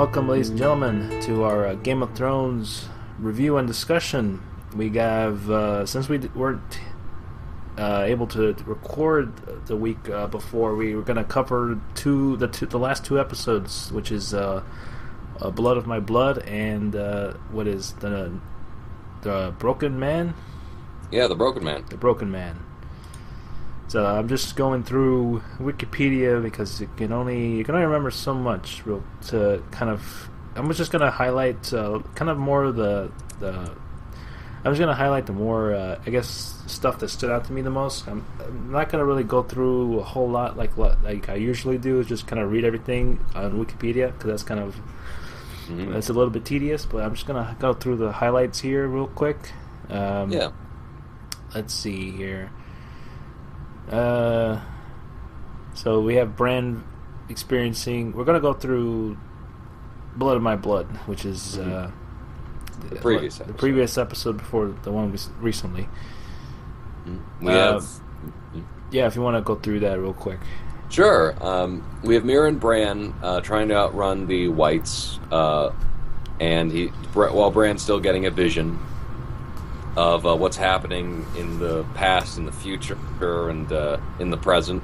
Welcome, ladies and gentlemen, to our Game of Thrones review and discussion. We have, since we weren't able to record the week before, we were going to cover the last two episodes, which is Blood of My Blood and what is the Broken Man? Yeah, The Broken Man. The Broken Man. So I'm just going through Wikipedia because you can only remember so much. To kind of, I'm just going to highlight kind of more of the. I was going to highlight the more, I guess, stuff that stood out to me the most. I'm not going to really go through a whole lot like I usually do. Is just kind of read everything on Wikipedia because that's kind of that's a little bit tedious. But I'm just going to go through the highlights here real quick. Yeah. Let's see here. So we have Bran experiencing. We're gonna go through Blood of My Blood, which is the previous episode before the one recently. We yeah, if you want to go through that real quick. Sure. We have Mir and Bran trying to outrun the Whites, and while Bran's still getting a vision of what's happening in the past, in the future, and in the present,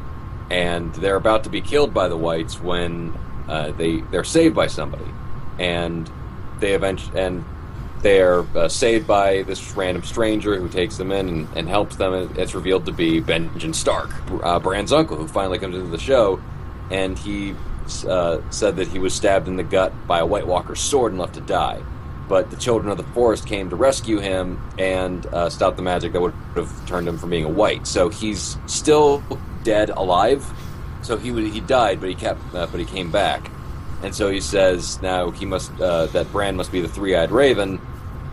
and they're about to be killed by the Whites when they're saved by somebody, and they're saved by this random stranger who takes them in and helps them, and it's revealed to be Benjen Stark, Bran's uncle, who finally comes into the show, and he said that he was stabbed in the gut by a White Walker's sword and left to die. But the Children of the Forest came to rescue him and stop the magic that would have turned him from being a White. So he's still dead alive. So he died, but he came back. And so he says now he must that Bran must be the Three-Eyed Raven,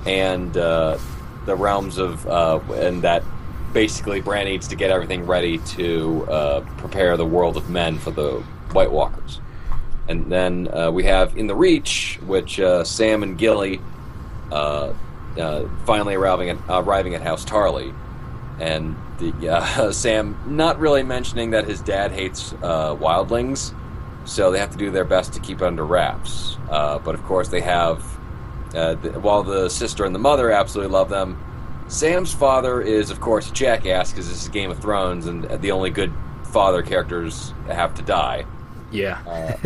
and the realms of and that basically Bran needs to get everything ready to prepare the world of men for the White Walkers. And then we have In the Reach, which Sam and Gilly finally arriving at House Tarly. And Sam not really mentioning that his dad hates wildlings, so they have to do their best to keep it under wraps. But of course they have, while the sister and the mother absolutely love them, Sam's father is, of course, a jackass because this is Game of Thrones and the only good father characters have to die. Yeah,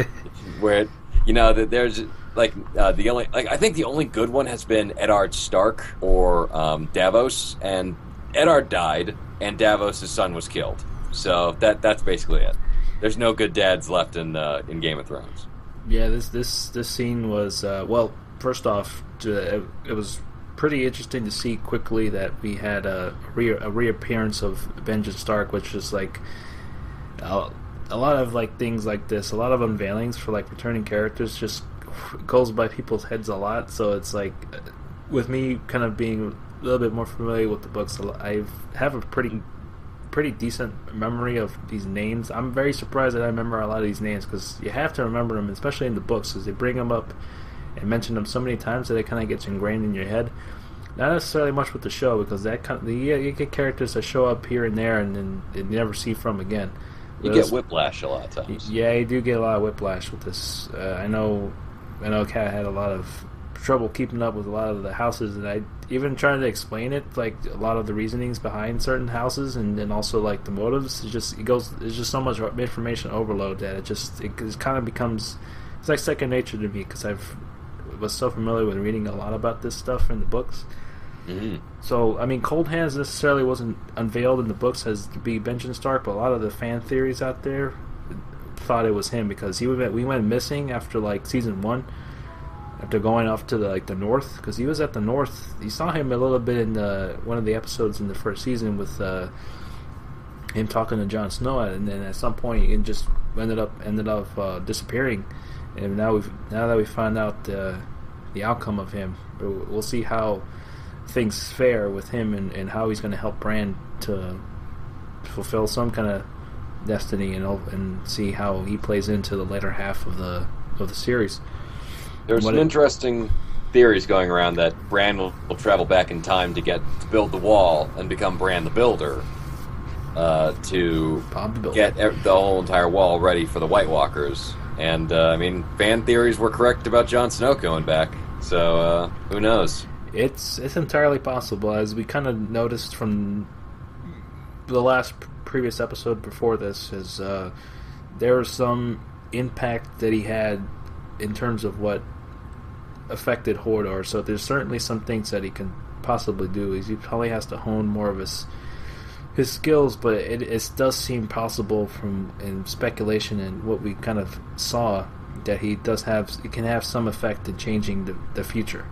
where there's like the only I think the only good one has been Eddard Stark or Davos, and Eddard died, and Davos' son was killed. So that's basically it. There's no good dads left in Game of Thrones. Yeah, this scene was well. First off, it was pretty interesting to see quickly that we had a reappearance of Benjen Stark, which is like. A lot of things like this, a lot of unveilings for returning characters just goes by people's heads a lot. So it's like, with me kind of being a little bit more familiar with the books, I have a pretty decent memory of these names. I'm very surprised that I remember a lot of these names because you have to remember them, especially in the books, because they bring them up and mention them so many times that it kind of gets ingrained in your head. Not necessarily much with the show because that kind of, you get characters that show up here and there and then you never see from again. You get whiplash a lot of times. Yeah, you do get a lot of whiplash with this. I know Kat had a lot of trouble keeping up with a lot of the houses, and I even trying to explain it, like a lot of the reasonings behind certain houses, and also like the motives. It's just so much information overload that it kind of becomes, it's like second nature to me because I was so familiar with reading a lot about this stuff in the books. So, I mean, Cold Hands necessarily wasn't unveiled in the books as to be Benjen Stark, but a lot of the fan theories out there thought it was him because we went missing after season one, after going off to the north, because he was at the north. You saw him a little bit in one of the episodes in the first season with him talking to Jon Snow, and then at some point it just ended up disappearing, and now that we find out the outcome of him, we'll see how things fair with him and how he's going to help Bran to fulfill some kind of destiny and see how he plays into the later half of the series. There's some interesting theories going around that Bran will travel back in time to build the wall and become Bran the Builder to get the whole entire wall ready for the White Walkers. And, I mean, fan theories were correct about Jon Snow going back. So, who knows? It's entirely possible, as we kind of noticed from the last previous episode before this, is there was some impact that he had in terms of what affected Hodor. So there's certainly some things that he can possibly do. He probably has to hone more of his skills, but it does seem possible from in speculation and what we kind of saw that it can have some effect in changing the future.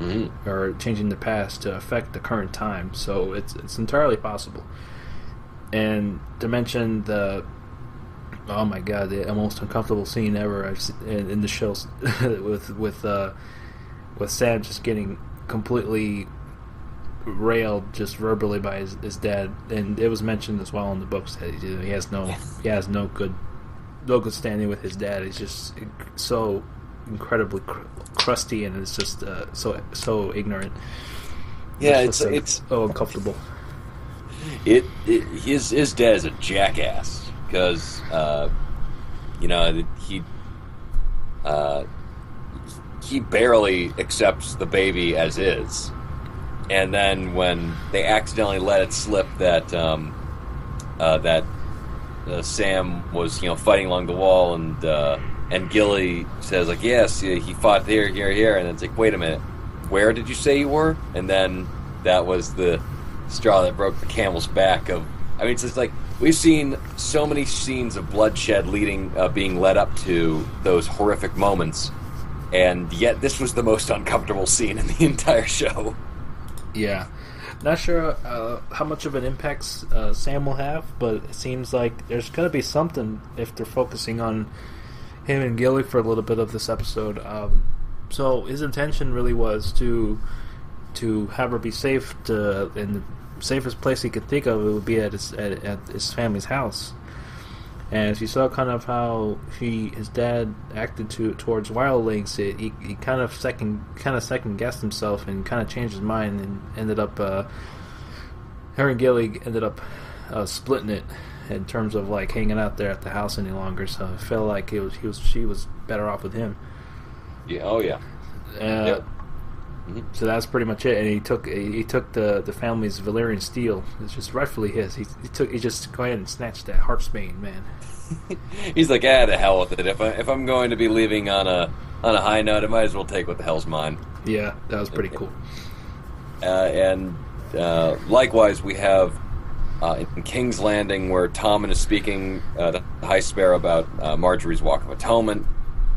Mm-hmm. Or changing the past to affect the current time, so it's entirely possible. And to mention the the most uncomfortable scene ever I've seen in the show with Sam just getting completely railed just verbally by his dad, and it was mentioned as well in the books that he has no good standing with his dad. He's just so incredibly crusty, and it's just so ignorant. Yeah, it's so uncomfortable. His dad is a jackass because he barely accepts the baby as is, and then when they accidentally let it slip that Sam was fighting along the wall and Gilly says, like, yes, he fought there, here, here. And it's like, wait a minute, where did you say you were? And then that was the straw that broke the camel's back. It's just like, we've seen so many scenes of bloodshed being led up to those horrific moments. And yet this was the most uncomfortable scene in the entire show. Yeah. Not sure how much of an impact Sam will have, but it seems like there's going to be something if they're focusing on him and Gilly for a little bit of this episode. So his intention really was to have her be safe, and the safest place he could think of it would be at his family's house. And if you saw kind of how his dad acted towards wildlings, he kind of second guessed himself and kind of changed his mind and ended up her and Gilly ended up splitting it in terms of like hanging out there at the house any longer, so it felt like she was better off with him. Yeah. Oh yeah. Yep. Mm-hmm. So that's pretty much it. And he took the family's Valyrian steel. It's just rightfully his. He just go ahead and snatched that Heartsbane, man. He's like, to hell with it. If I'm going to be leaving on a high note, I might as well take what the hell's mine. Yeah, that was pretty cool. And likewise, we have. In King's Landing, where Tommen is speaking to High Sparrow about Margaery's Walk of Atonement,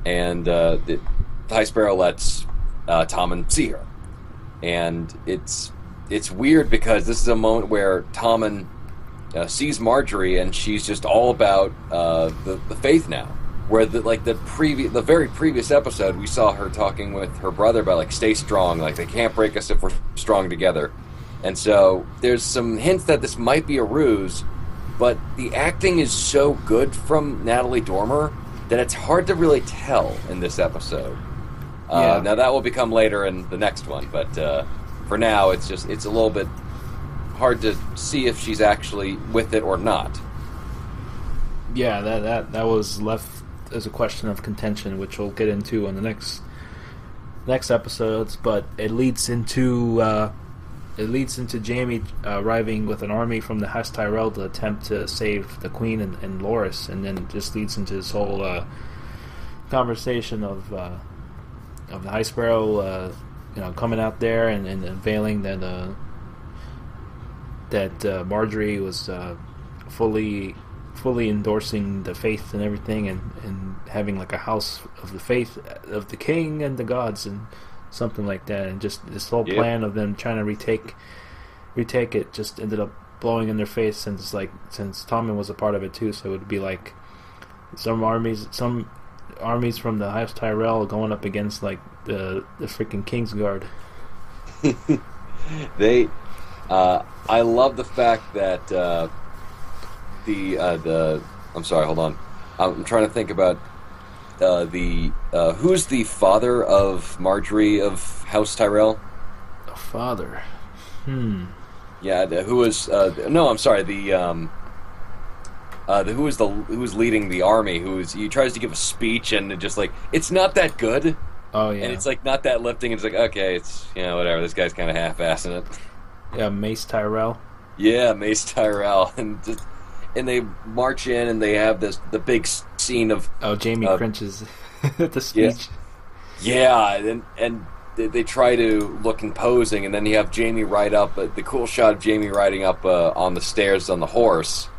and the High Sparrow lets Tommen see her, and it's weird because this is a moment where Tommen sees Margaery, and she's just all about the faith now. Where the very previous episode, we saw her talking with her brother about stay strong, they can't break us if we're strong together. And so there's some hints that this might be a ruse, but the acting is so good from Natalie Dormer that it's hard to really tell in this episode. Yeah. Now that will become later in the next one, but for now it's a little bit hard to see if she's actually with it or not. Yeah, that was left as a question of contention, which we'll get into on the next episodes, but it leads into. It leads into Jamie arriving with an army from the House Tyrell to attempt to save the Queen and Loras, and then it just leads into this whole conversation of the High Sparrow, coming out there and unveiling that Margaery was fully endorsing the faith and everything, and having a house of the faith of the King and the gods and. Something like that, and just this whole plan of them trying to retake it just ended up blowing in their face, since Tommen was a part of it too, so it would be like some armies from the House Tyrell going up against the freaking Kingsguard. I love the fact that I'm sorry, hold on, I'm trying to think about. Who's the father of Margaery of House Tyrell? The father. Yeah. Who was? No, I'm sorry. The who's leading the army, he tries to give a speech and just like, it's not that good. Oh yeah. And it's like not that lifting. It's like, okay, it's, you know, whatever. This guy's kind of half-assing it. Yeah, Mace Tyrell. Yeah, Mace Tyrell, and just, and they march in and they have the big scene of Jamie cringes at the speech. Yeah, and they try to look imposing, and then you have Jamie ride up, the cool shot of Jamie riding up on the stairs on the horse,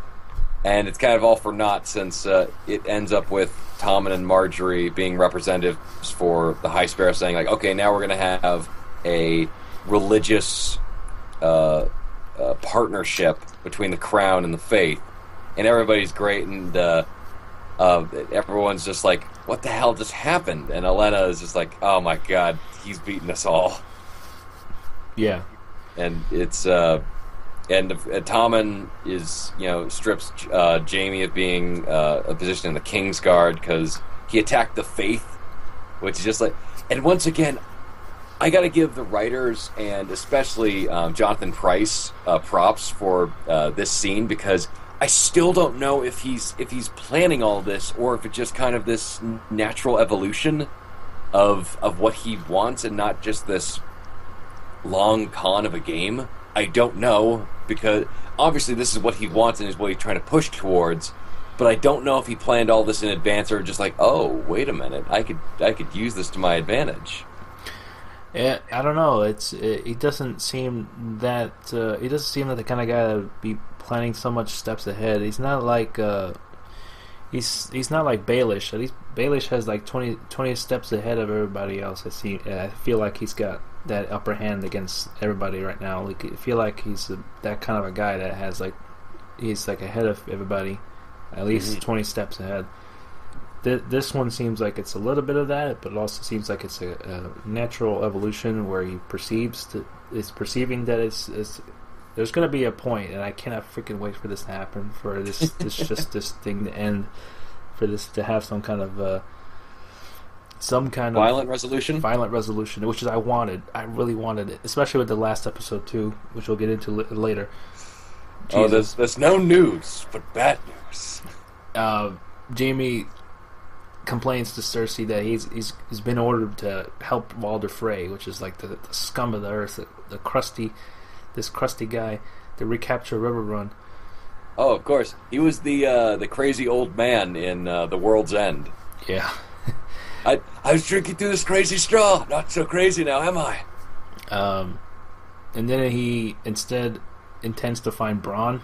and it's kind of all for naught since it ends up with Tommen and Margaery being representatives for the High Sparrow saying, like, okay, now we're going to have a religious partnership between the crown and the faith, and everybody's great, and everyone's just like, what the hell just happened? And Olenna is just like, oh my god, he's beaten us all. Yeah. And it's Tommen is, you know, strips Jamie of being a position in the King's Guard because he attacked the faith, which is just like, and once again, I gotta give the writers and especially Jonathan Pryce props for this scene, because I still don't know if he's planning all this or if it's just kind of this natural evolution of what he wants and not just this long con of a game. I don't know, because obviously this is what he wants and is what he's trying to push towards, but I don't know if he planned all this in advance or just like, oh, wait a minute, I could use this to my advantage. Yeah, I don't know. It doesn't seem that the kind of guy that would be planning so much steps ahead. He's not like he's not like Baelish. At least Baelish has like 20 steps ahead of everybody else. I feel like he's got that upper hand against everybody right now. Like, I feel like he's that kind of a guy that has like, he's like ahead of everybody, at least 20 steps ahead. This one seems like it's a little bit of that, but it also seems like it's a natural evolution where he is perceiving that it's there's going to be a point, and I cannot freaking wait for this to happen, for this thing to end, for this to have some kind of violent resolution, which is I really wanted it, especially with the last episode too, which we'll get into later. Jesus. Oh, there's no news, but bad news. Jamie complains to Cersei that he's been ordered to help Walder Frey, which is like the scum of the earth, this crusty guy, to recapture River Run. Oh, of course, he was the crazy old man in The World's End. Yeah, I was drinking through this crazy straw. Not so crazy now, am I? And then he instead intends to find Bronn,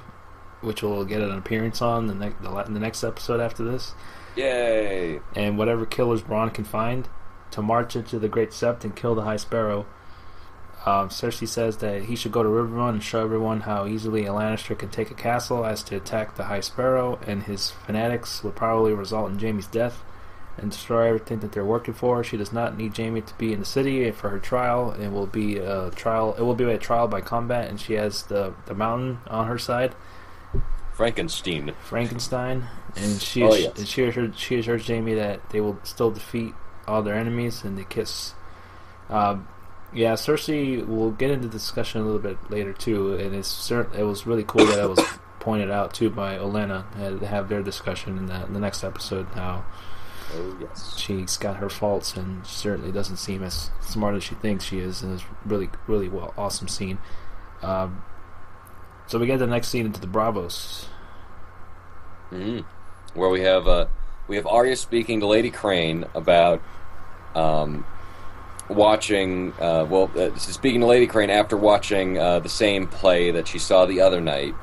which we'll get an appearance on the next episode after this. Yay! And whatever killers Bronn can find, to march into the Great Sept and kill the High Sparrow. Cersei says that he should go to Riverrun and show everyone how easily a Lannister can take a castle, as to attack the High Sparrow and his fanatics will probably result in Jaime's death and destroy everything that they're working for. She does not need Jaime to be in the city for her trial. It will be a trial. It will be a trial by combat, and she has the mountain on her side. Frankenstein, and she she assures Jaime that they will still defeat all their enemies, and they kiss. Yeah, Cersei. We'll get into the discussion a little bit later too, and it was really cool that it was pointed out too by Olenna, to have their discussion in the next episode. Now, she's got her faults and certainly doesn't seem as smart as she thinks she is, and it's really, really awesome scene. So we get the next scene into the Braavos, where we have Arya speaking to Lady Crane about speaking to Lady Crane after watching the same play that she saw the other night,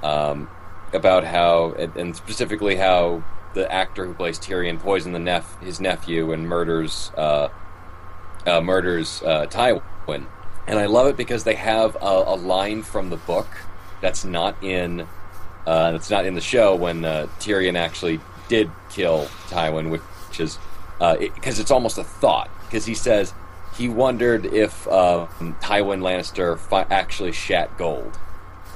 about how, and specifically how the actor who plays Tyrion poisoned his nephew and murders Tywin. And I love it because they have a line from the book that's not in the show when Tyrion actually did kill Tywin, which is because it's almost a thought, because he says he wondered if Tywin Lannister actually shat gold,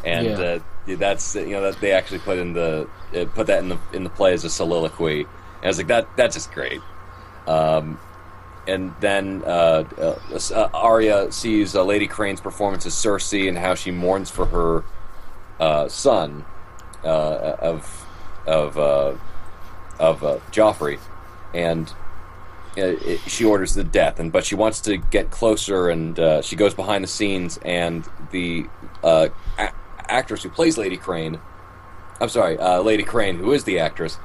and that's, you know, that they actually put that in the play as a soliloquy. And I was like, that's just great. And then Arya sees Lady Crane's performance as Cersei and how she mourns for her son, of of Joffrey, and she orders the death, but she wants to get closer, and she goes behind the scenes, and the actress who plays Lady Crane, Lady Crane, who is the actress,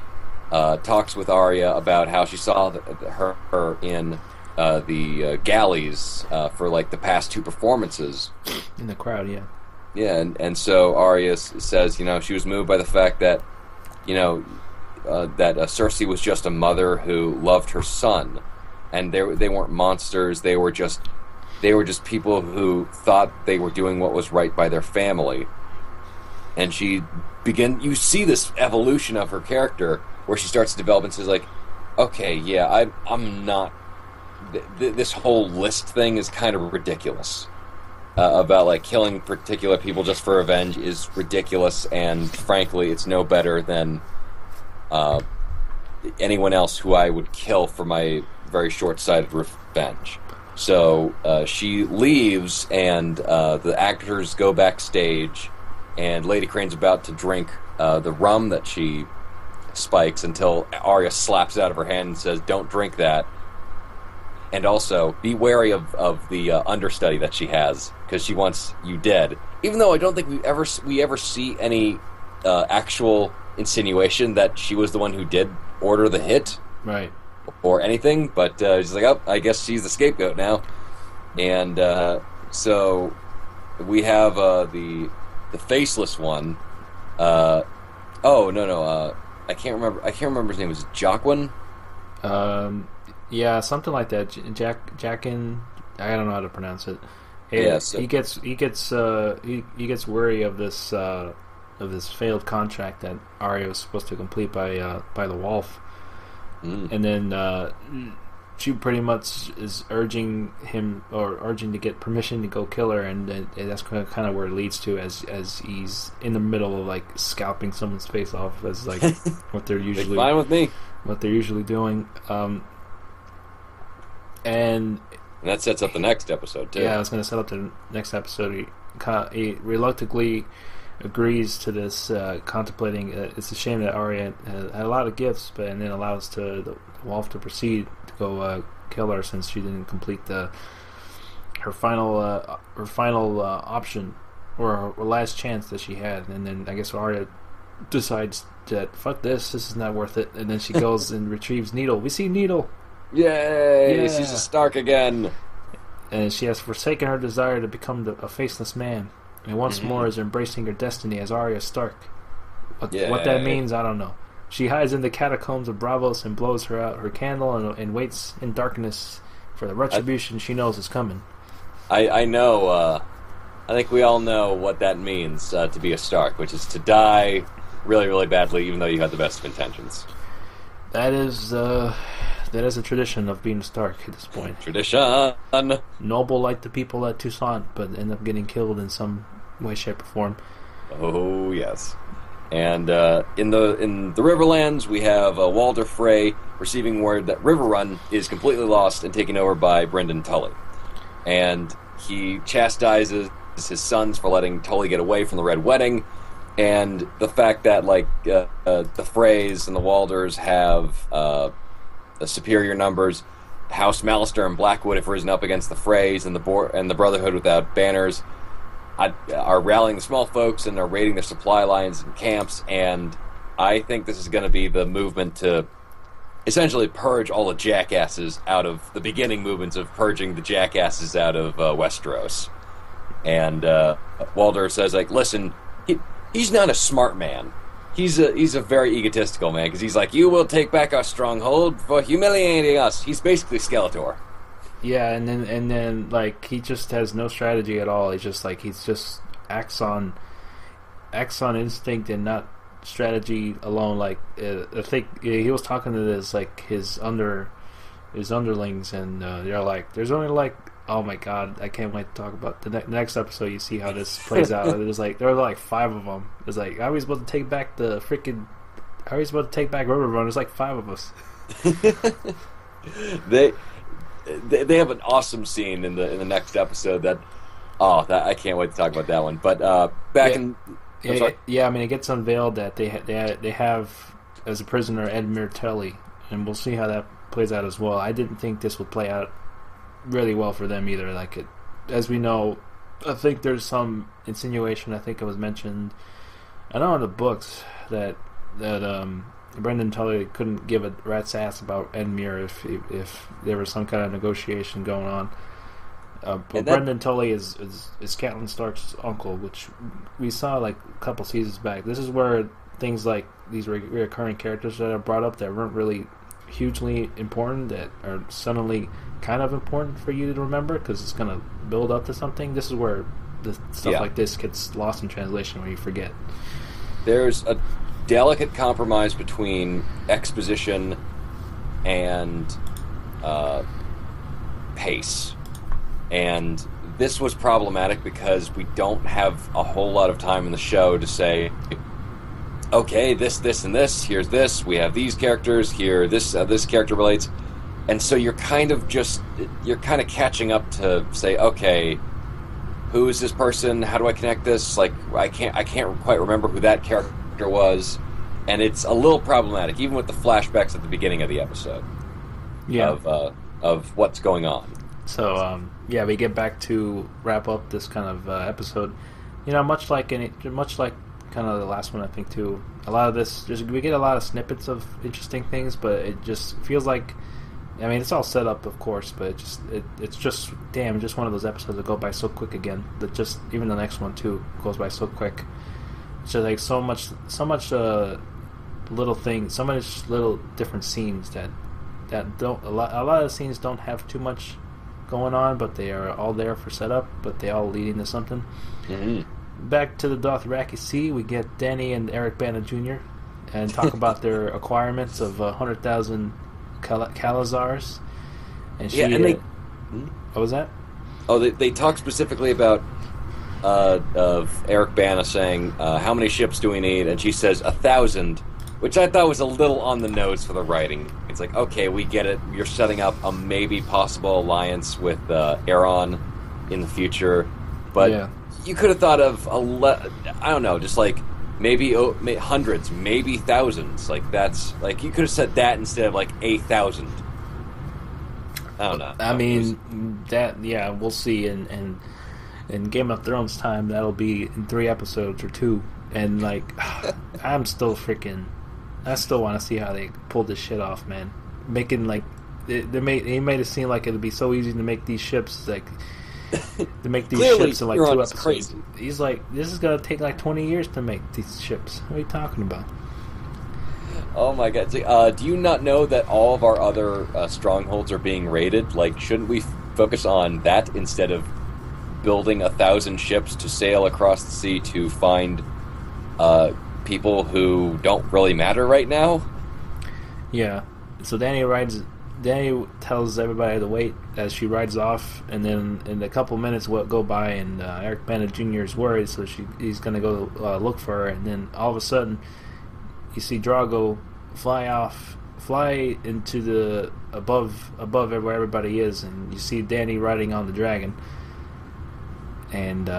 talks with Arya about how she saw her in the galleys for like the past two performances. In the crowd, yeah. Yeah, and so Arya says, she was moved by the fact that, that Cersei was just a mother who loved her son, and they weren't monsters. They were just people who thought they were doing what was right by their family. And you see this evolution of her character where she starts to develop and says, like, okay, yeah, I'm not. This whole list thing is kind of ridiculous. About like killing particular people just for revenge is ridiculous, and frankly, it's no better than anyone else who I would kill for my very short-sighted revenge. So she leaves, and the actors go backstage, and Lady Crane's about to drink the rum that she spikes until Arya slaps it out of her hand and says, "Don't drink that." And also, be wary of the understudy that she has, because she wants you dead. Even though I don't think we ever see any actual insinuation that she was the one who did order the hit, right? Or anything. But she's like, "Oh, I guess she's the scapegoat now." And so we have the faceless one. I can't remember. His name. Was it Joaquin? Yeah, something like that. Jaqen, I don't know how to pronounce it. He gets wary of this failed contract that Arya was supposed to complete by the Wolf, and then she pretty much is urging to get permission to go kill her, and that's kind of where it leads to as he's in the middle of like scalping someone's face off as like what they're usually doing. And that sets up the next episode, too. Yeah, I was going to set up the next episode. He reluctantly agrees to this, contemplating. It's a shame that Arya had a lot of gifts, and then allows the Wolf to proceed to go kill her, since she didn't complete her final option, or her last chance that she had. And then I guess Arya decides that fuck this is not worth it, and then she goes and retrieves Needle. We see Needle. Yay! Yeah. She's a Stark again. And she has forsaken her desire to become a faceless man, and once more is embracing her destiny as Arya Stark. What that means, I don't know. She hides in the catacombs of Braavos and blows out her candle and waits in darkness for the retribution she knows is coming. I know. I think we all know what that means to be a Stark, which is to die really, really badly, even though you had the best of intentions. That is a tradition of being Stark at this point. Tradition! Noble like the people at Toussaint, but end up getting killed in some way, shape, or form. Oh, yes. And in the Riverlands, we have Walder Frey receiving word that Riverrun is completely lost and taken over by Brynden Tully. And he chastises his sons for letting Tully get away from the Red Wedding, and the fact that like the Freys and the Walders have... superior numbers. House Mallister and Blackwood have risen up against the Freys, and the Brotherhood Without Banners are rallying the small folks and are raiding their supply lines and camps, and I think this is going to be the movement to essentially purge all the jackasses out of the beginning movements of purging the jackasses out of Westeros. And Walder says, like, listen, he's not a smart man. He's a very egotistical man, because he's like, you will take back our stronghold for humiliating us. He's basically Skeletor. Yeah, and then like he just has no strategy at all. He's just like he just acts on instinct and not strategy alone. Like I think he was talking to this like his underlings, and they're like, there's only like. Oh my god, I can't wait to talk about the next episode. You see how this plays out. It was like, there were like five of them. It's like, how are we supposed to take back Riverrun? There's like five of us. they have an awesome scene in the next episode that I can't wait to talk about that one. But back in Yeah, I mean, it gets unveiled that they have as a prisoner Edmure Tully, and we'll see how that plays out as well. I didn't think this would play out really well for them either. Like, it, as we know, I think there's some insinuation. I think it was mentioned, I know in the books that Brynden Tully couldn't give a rat's ass about Edmure if there was some kind of negotiation going on. But Brynden Tully is Catelyn Stark's uncle, which we saw like a couple seasons back. This is where things like these recurring characters that are brought up that weren't really hugely important that are suddenly kind of important for you to remember because it's going to build up to something. This is where the stuff like this gets lost in translation when you forget. There's a delicate compromise between exposition and pace. And this was problematic because we don't have a whole lot of time in the show to say, okay, this, and this, here's this, we have these characters, here, this character relates. And so you're kind of catching up to say, okay, who is this person? How do I connect this? Like, I can't quite remember who that character was. And it's a little problematic, even with the flashbacks at the beginning of the episode of what's going on. So, we get back to wrap up this kind of episode. You know, much like kind of the last one, I think, too, a lot of this, we get a lot of snippets of interesting things, but it just feels like, I mean, it's all set up, of course, but it's just one of those episodes that go by so quick again, that just, even the next one, too, goes by so quick. It's just like so much little things, so much little different scenes that don't, a lot of the scenes don't have too much going on, but they are all there for setup, but they all leading to something. Mm-hmm. Back to the Dothraki Sea, we get Dany and Eric Bana Jr. and talk about their acquirements of 100,000 Khalazars. And what was that? Oh, they talk specifically about of Eric Bana saying, how many ships do we need? And she says 1,000, which I thought was a little on the nose for the writing. It's like, okay, we get it. You're setting up a maybe possible alliance with Euron in the future. But you could have thought of, I don't know, just like maybe hundreds, maybe thousands. Like, that's, like, you could have said that instead of like 1,000. I don't know. I mean, that, yeah, we'll see. In Game of Thrones time, that'll be in 3 episodes or 2. And, like, I'm still freaking... I still want to see how they pulled this shit off, man. Making, like... They made it seem like it would be so easy to make these ships, like... To make these ships in, like, 2 episodes. Crazy. He's like, this is going to take, like, 20 years to make these ships. What are you talking about? Oh, my God. Do you not know that all of our other strongholds are being raided? Like, shouldn't we focus on that instead of building 1,000 ships to sail across the sea to find... people who don't really matter right now. Yeah. So Dany tells everybody to wait as she rides off, and then in a couple minutes will go by, and Eric Bana Jr. is worried, so he's going to go look for her, and then all of a sudden you see Drago fly into the above where everybody is, and you see Dany riding on the dragon, and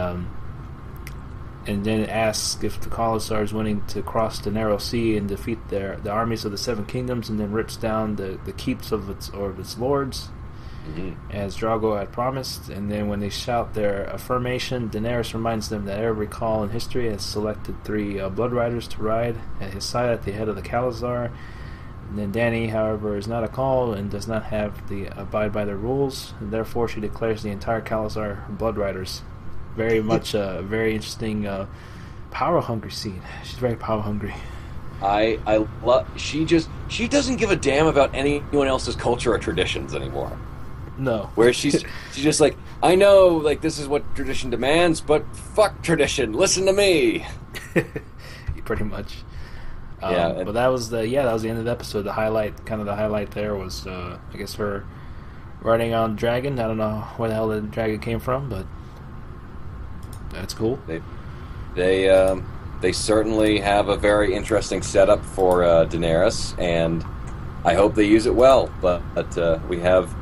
then asks if the Khalazar is willing to cross the narrow sea and defeat the armies of the 7 kingdoms, and then rips down the keeps of its lords, as Drago had promised. And then when they shout their affirmation, Daenerys reminds them that every call in history has selected 3 blood riders to ride at his side at the head of the Khalazar. And then Dany, however, is not a call and does not have the abide by the rules, and therefore she declares the entire Khalazar her blood riders. Very much a very interesting power hungry scene. She's very power hungry. I love. She doesn't give a damn about anyone else's culture or traditions anymore. No. Where she's just like, I know, like, this is what tradition demands, but fuck tradition. Listen to me. Pretty much. Yeah. But that was the end of the episode. The highlight there was I guess her riding on dragon. I don't know where the hell the dragon came from, but. That's cool. They certainly have a very interesting setup for Daenerys, and I hope they use it well. But we have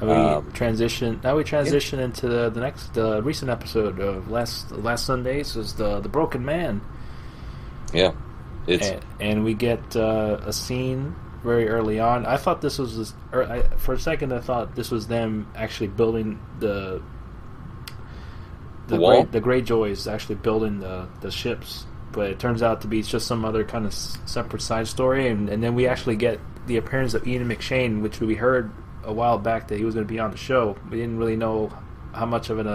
Now we transition into the next recent episode of last Sunday's is the Broken Man. Yeah, and we get a scene very early on. I thought this was for a second. I thought this was them actually building the Greyjoys actually building the ships, but it turns out to be just some other kind of separate side story. And then we actually get the appearance of Ian McShane, which we heard a while back that he was going to be on the show. We didn't really know how much of an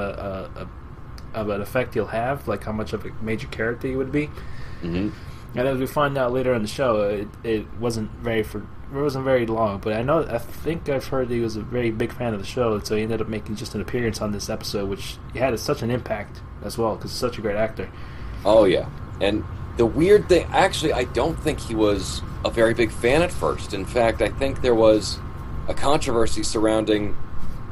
effect he'll have, like how much of a major character he would be. Mm-hmm. And as we find out later in the show, it wasn't very long. But I think I've heard he was a very big fan of the show, so he ended up making just an appearance on this episode, which had such an impact as well because he's such a great actor. Oh yeah, and the weird thing, actually, I don't think he was a very big fan at first. In fact, I think there was a controversy surrounding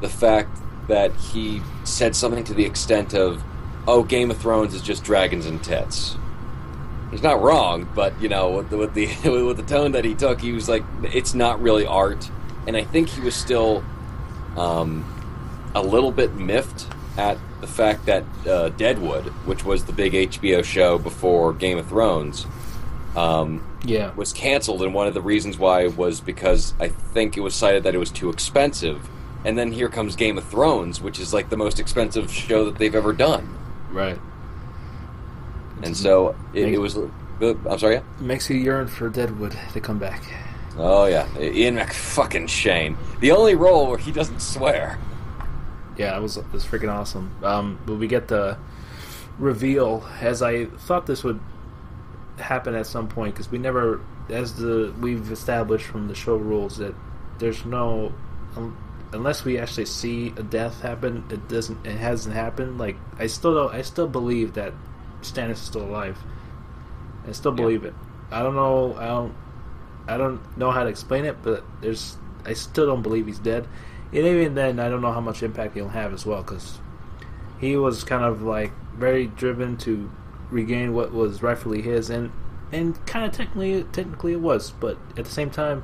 the fact that he said something to the extent of, "Oh, Game of Thrones is just dragons and tits." He's not wrong, but you know, with the tone that he took, he was like, "It's not really art." And I think he was still a little bit miffed at the fact that Deadwood, which was the big HBO show before Game of Thrones, was canceled, and one of the reasons why was because I think it was cited that it was too expensive. And then here comes Game of Thrones, which is like the most expensive show that they've ever done. Right. And so it makes you yearn for Deadwood to come back. Oh yeah, Ian McShane. The only role where he doesn't swear. Yeah, it was freaking awesome. But we get the reveal, as I thought this would happen at some point, because we never, we've established from the show rules that there's no, unless we actually see a death happen, it hasn't happened. Like I still believe that Stannis is still alive. I still believe it. I don't know how to explain it, but I still don't believe he's dead. And even then, I don't know how much impact he'll have as well, because he was kind of like very driven to regain what was rightfully his, and kind of technically it was, but at the same time,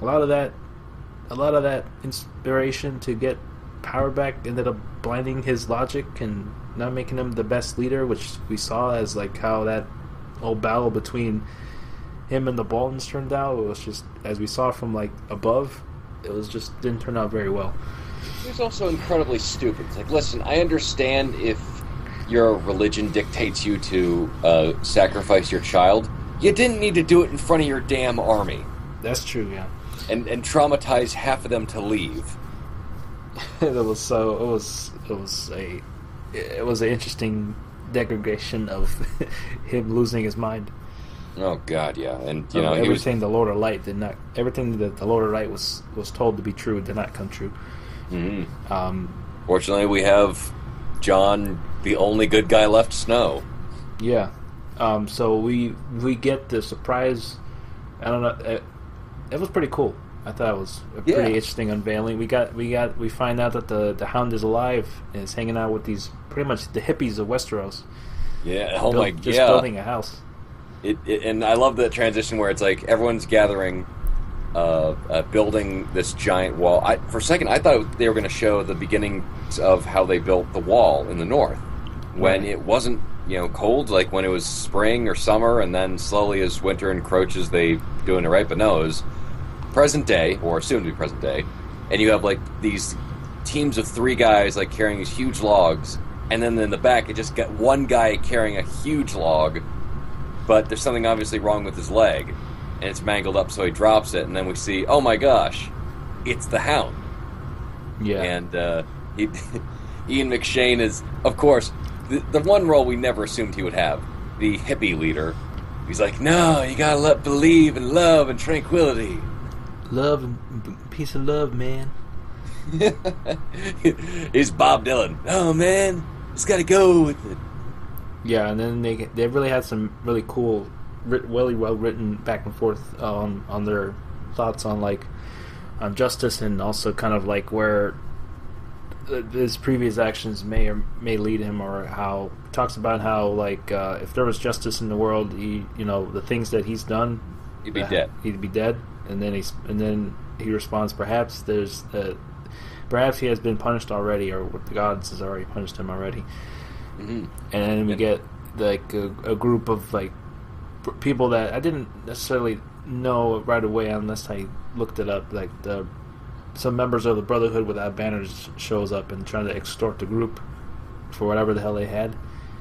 a lot of that inspiration to get power back ended up blinding his logic and not making him the best leader, which we saw as like how that old battle between him and the Boltons turned out. It was just, as we saw from like above, it was just didn't turn out very well. He was also incredibly stupid. It's like, listen, I understand if your religion dictates you to sacrifice your child. You didn't need to do it in front of your damn army. That's true, yeah. And traumatize half of them to leave. It was an interesting degradation of him losing his mind. Oh God, yeah, and you know everything that the Lord of Light was told to be true did not come true. Mm-hmm. Fortunately, we have Jon, the only good guy left, Snow. Yeah, so we get the surprise. I don't know. It was pretty cool. I thought it was a pretty interesting unveiling. We find out that the Hound is alive and is hanging out with these pretty much the hippies of Westeros. Yeah, oh my God, just building a house. And I love the transition where it's like everyone's gathering, building this giant wall. For a second, I thought they were going to show the beginning of how they built the wall in the north when it wasn't, cold, like when it was spring or summer, and then slowly as winter encroaches, they doing it right, but no, it was present day, or soon to be present day, and you have like these teams of three guys like carrying these huge logs, and then in the back it just got one guy carrying a huge log, but there's something obviously wrong with his leg and it's mangled up, so he drops it, and then we see, oh my gosh, it's the Hound. Yeah. And Ian McShane is, of course, the one role we never assumed he would have, the hippie leader. He's like, no, you gotta believe in love and tranquility. Love and peace of love, man. He's Bob Dylan. Oh man, just gotta go with it. Yeah, and then they really had some really cool, really well written back and forth on their thoughts on justice, and also kind of like where his previous actions may lead him, or how talks about how like if there was justice in the world, the things that he's done, he'd be dead. And then he responds, perhaps there's Perhaps he has been punished already, or the gods has already punished him already. Mm-hmm. And then we get like a group of like people that I didn't necessarily know right away unless I looked it up. Like some members of the Brotherhood Without Banners shows up and trying to extort the group for whatever the hell they had.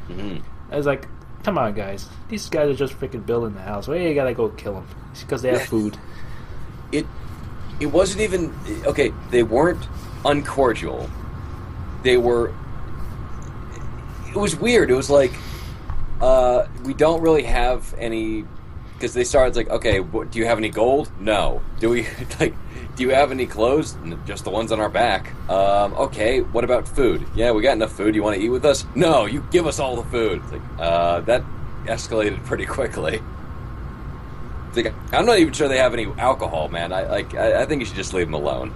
Mm-hmm. I was like, come on, guys. These guys are just freaking building the house. Why you gotta go kill them? It's because they have food. It wasn't even... Okay, they weren't uncordial. They were... It was weird. It was like, we don't really have any... Because they started like, okay, do you have any gold? No. Do you have any clothes? Just the ones on our back. Okay, what about food? Yeah, we got enough food. You want to eat with us? No, you give us all the food. It's like, that escalated pretty quickly. It's like, I'm not even sure they have any alcohol, man. I think you should just leave them alone.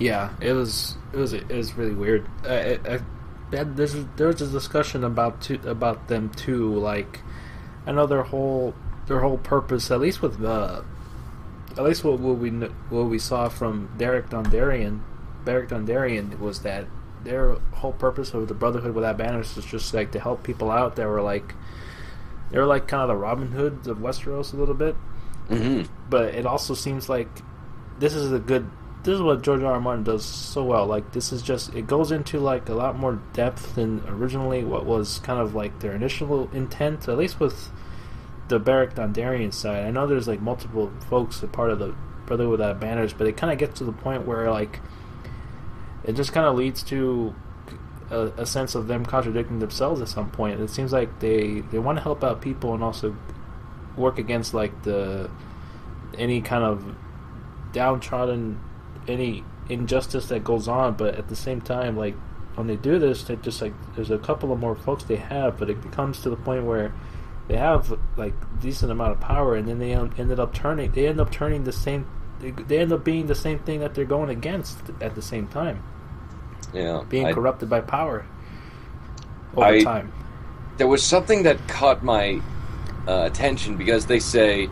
Yeah, it was really weird. There was a discussion about them too, like. I know their whole purpose, at least with what we saw from Derek Dondarrion was that their whole purpose of the Brotherhood Without Banners was just like to help people out that were like kind of the Robin Hoods of Westeros a little bit. Mm-hmm. But it also seems like this is what George R. R. Martin does so well. Like it goes into like a lot more depth than originally what was kind of like their initial intent. At least with the Beric Dondarrion side, I know there's like multiple folks a part of the Brotherhood Without Banners, but it kind of gets to the point where like it just kind of leads to a sense of them contradicting themselves at some point. It seems like they want to help out people and also work against like any kind of downtrodden, any injustice that goes on, but at the same time, like, when they do this, they just, like, there's a couple of more folks they have, but it comes to the point where they have, like, decent amount of power, and then they end up being the same thing that they're going against at the same time. Yeah. Being corrupted by power over time. There was something that caught my attention, because they say,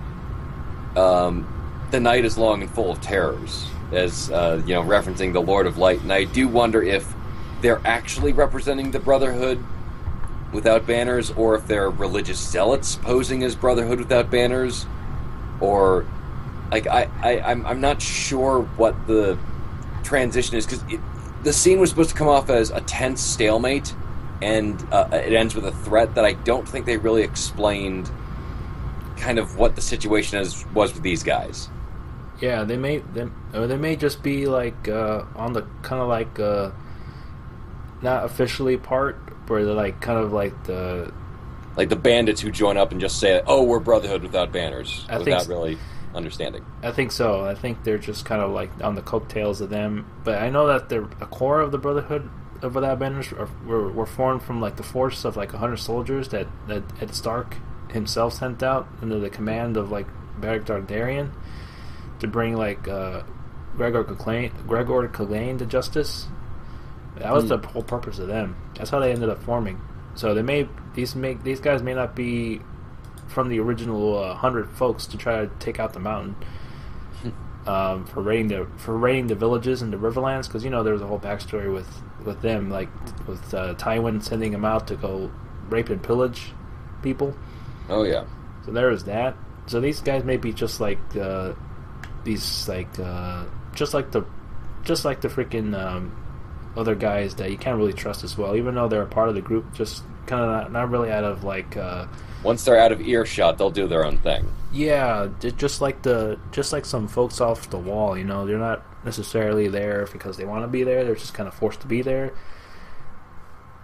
the night is long and full of terrors, as referencing the Lord of Light, and I do wonder if they're actually representing the Brotherhood Without Banners, or if they're religious zealots posing as Brotherhood Without Banners, or like I'm not sure what the transition is, because the scene was supposed to come off as a tense stalemate, and it ends with a threat that I don't think they really explained kind of what the situation was with these guys. Yeah, they may just be like on the kind of like not officially part, where they're like kind of like the bandits who join up and just say, "Oh, we're Brotherhood Without Banners," without really understanding. I think so. I think they're just kind of like on the coattails of them. But I know that a core of the Brotherhood Without Banners were formed from like the force of like 100 soldiers that Ed Stark himself sent out under the command of like Beric Dondarrion, to bring like Gregor Clegane to justice. That was the whole purpose of them. That's how they ended up forming. So these guys may not be from the original 100 folks to try to take out the Mountain for raiding the villages in the Riverlands, because there was a whole backstory with them, like with Tywin sending them out to go rape and pillage people. Oh yeah. So there is that. So these guys may be just like the freaking other guys that you can't really trust as well, even though they're a part of the group, just kind of not really out of like. Once they're out of earshot, they'll do their own thing. Yeah, just like some folks off the wall, they're not necessarily there because they want to be there. They're just kind of forced to be there.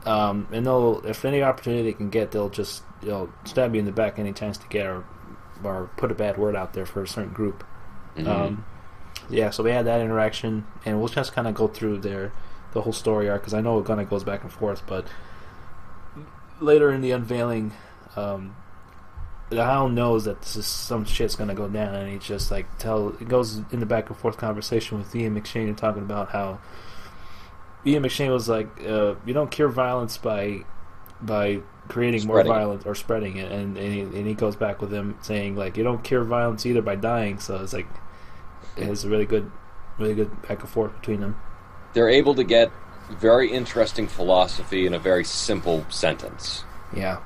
And if any opportunity they can get, they'll stab you in the back any chance to get, or put a bad word out there for a certain group. Mm-hmm. Yeah, so we had that interaction, and we'll just kind of go through the whole story arc, because I know it kind of goes back and forth, but later in the unveiling, the Hound knows that this is some shit's going to go down, and he just like it goes in the back and forth conversation with Ian McShane, talking about how Ian McShane was like, you don't cure violence by creating more violence or spreading it, and he goes back with him saying like, you don't cure violence either by dying. So it's like, it has a really good really good back and forth between them. They're able to get very interesting philosophy in a very simple sentence. Yeah.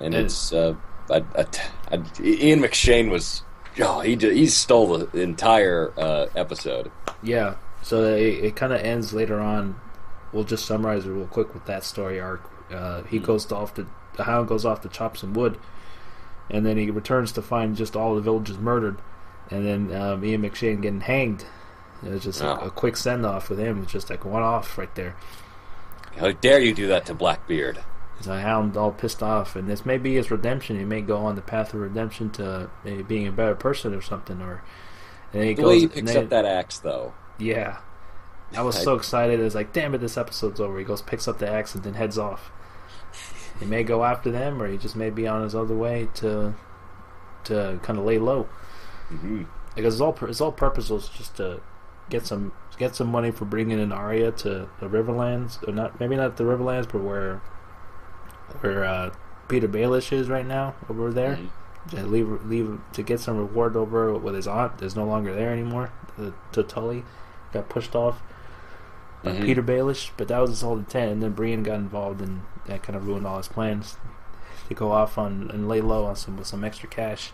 And it's... Ian McShane was... Oh, he stole the entire episode. Yeah. So it kind of ends later on. We'll just summarize it real quick with that story arc. The hound goes off to chop some wood, and then he returns to find just all the villagers murdered, and then Ian McShane getting hanged. It was just a quick send-off with him. It was just like one-off right there. How dare you do that to Blackbeard? There's a hound all pissed off, and this may be his redemption. He may go on the path of redemption to maybe being a better person or something. The way he picks up that axe, though. Yeah. I was so excited. It was like, damn it, this episode's over. He goes, picks up the axe, and then heads off. He may go after them, or he just may be on his other way to kind of lay low. Mm-hmm. Because his whole purpose was just to get some money for bringing in Arya to the Riverlands, or maybe not the Riverlands, but where Peter Baelish is right now over there. Mm-hmm. And leave to get some reward over with his aunt. That's no longer there anymore. To Tully got pushed off. Mm-hmm. Peter Baelish, but that was his whole intent, and then Brienne got involved, and that kind of ruined all his plans to go off on and lay low on with some extra cash.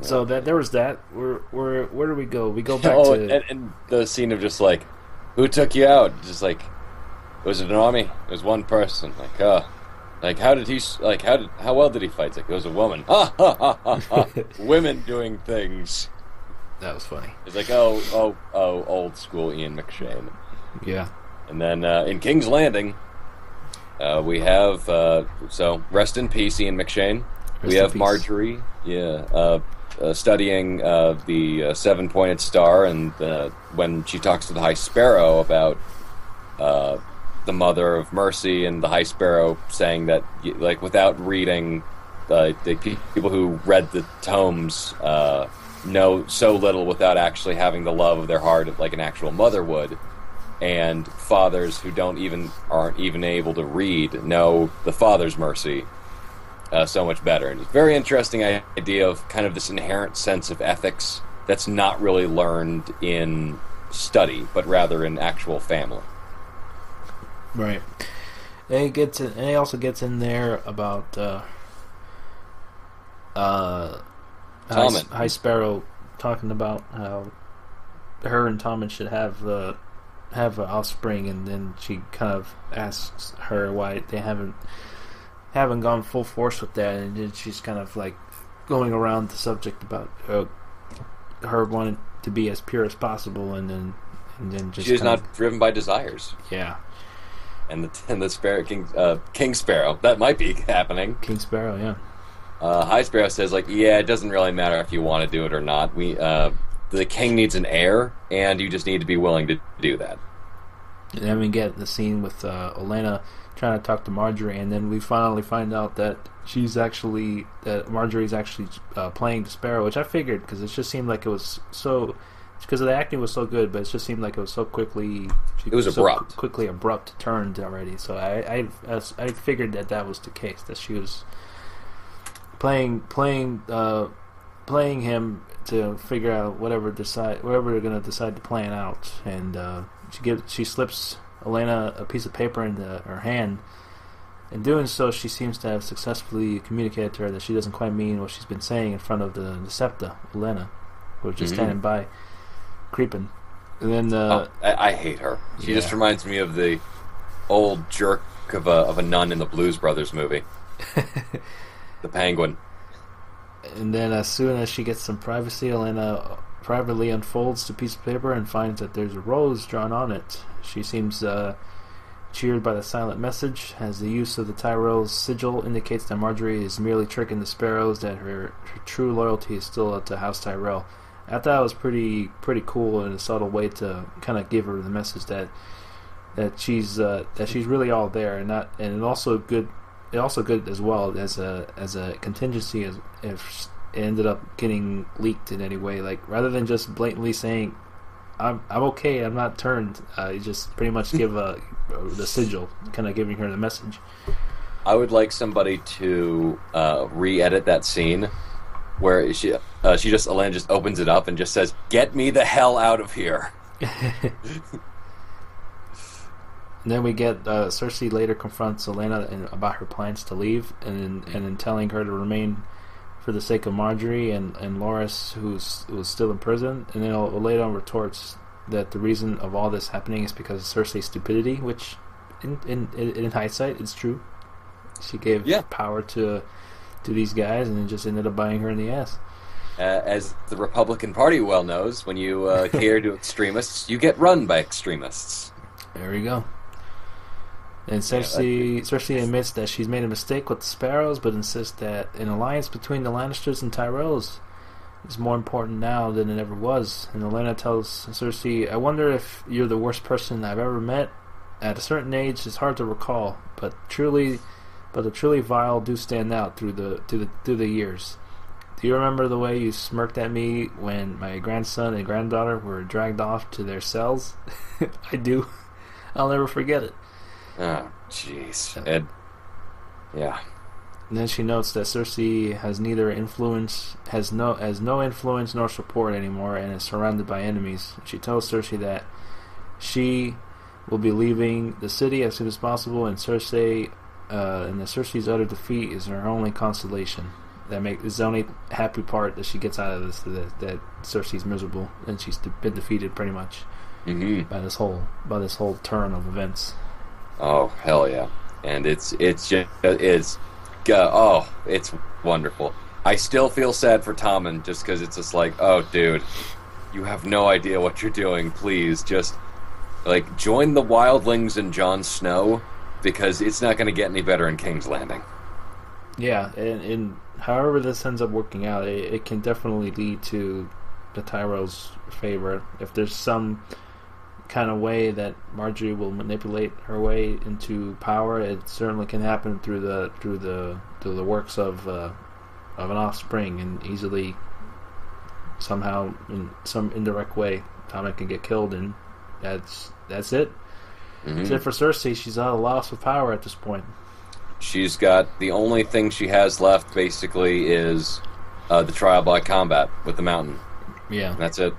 Yeah. So there was that. Where do we go? We go back to and the scene of just like, who took you out? Just like, was it an army? It was one person. Like, how well did he fight? It's like, it was a woman. Women doing things. That was funny. It's like, old school Ian McShane. Yeah. And then in King's Landing, we have, rest in peace, Ian McShane. We have Margaery, studying the seven-pointed star, and when she talks to the High Sparrow about the Mother of Mercy, and the High Sparrow saying that, like, without reading, the people who read the tomes... know so little without actually having the love of their heart like an actual mother would, and fathers who aren't even able to read know the Father's mercy so much better. And it's a very interesting idea of kind of this inherent sense of ethics that's not really learned in study, but rather in actual family. Right. And he also gets in there about High Sparrow talking about how her and Tommen should have an offspring, and then she kind of asks her why they haven't gone full force with that, and then she's kind of like going around the subject about her wanting to be as pure as possible, and then just she's not driven by desires. Yeah, and the Sparrow King Sparrow, that might be happening. King Sparrow, yeah. High Sparrow says, like, yeah, it doesn't really matter if you want to do it or not. The king needs an heir, and you just need to be willing to do that. And then we get the scene with Olenna trying to talk to Margaery, and then we finally find out that Margaery's actually playing the Sparrow, which I figured, because it just seemed like it was so... Because the acting was so good, but it just seemed like it was so quickly... It was so abrupt. Quickly abrupt turned already, so I figured that was the case, that she was... Playing him to figure out whatever they're gonna decide to plan out, and she slips Olenna a piece of paper into her hand. In doing so, she seems to have successfully communicated to her that she doesn't quite mean what she's been saying in front of the Septa, Olenna, who's just standing by, creeping. And then I hate her. She just reminds me of the old jerk of a nun in the Blues Brothers movie. The Penguin. And then as soon as she gets some privacy, Olenna privately unfolds the piece of paper and finds that there's a rose drawn on it. She seems cheered by the silent message, as the use of the Tyrell's sigil indicates that Margaery is merely tricking the Sparrows, that her true loyalty is still up to House Tyrell. I thought it was pretty cool and a subtle way to kind of give her the message that she's really all there, and also good as well as a contingency, as if it ended up getting leaked in any way. Like, rather than just blatantly saying, "I'm okay, I'm not turned," you just pretty much give the sigil, kind of giving her the message. I would like somebody to re-edit that scene where Olenna just opens it up and just says, "Get me the hell out of here." And then we get Cersei later confronts Olenna about her plans to leave, and telling her to remain for the sake of Margaery and Loras, who's still in prison. And then Olenna retorts that the reason of all this happening is because of Cersei's stupidity, which in hindsight it's true. She gave power to these guys, and it just ended up biting her in the ass. As the Republican Party well knows, when you cater to extremists, you get run by extremists. There we go. And Cersei admits that she's made a mistake with the Sparrows, but insists that an alliance between the Lannisters and Tyrells is more important now than it ever was. And Olenna tells Cersei, "I wonder if you're the worst person I've ever met. At a certain age, it's hard to recall, but the truly vile do stand out through the years. Do you remember the way you smirked at me when my grandson and granddaughter were dragged off to their cells?" I do. I'll never forget it. Oh, jeez. Yeah. And then she notes that Cersei has no influence nor support anymore, and is surrounded by enemies. She tells Cersei that she will be leaving the city as soon as possible, and Cersei's utter defeat is her only consolation. It's the only happy part that she gets out of this, that Cersei's miserable and she's been defeated pretty much by this whole turn of events. Oh, hell yeah! And it's wonderful. I still feel sad for Tommen, just because it's just like, oh, dude, you have no idea what you're doing. Please, just like join the wildlings and Jon Snow, because it's not going to get any better in King's Landing. Yeah, and however this ends up working out, it can definitely lead to the Tyrell's favor if there's some kind of way that Margaery will manipulate her way into power. It certainly can happen through the works of an offspring, and easily, somehow, in some indirect way, Tommen can get killed, and that's it. Mm-hmm. That's it for Cersei. She's at a loss of power at this point. She's got the only thing she has left, basically, is the trial by combat with the Mountain. Yeah, and that's it.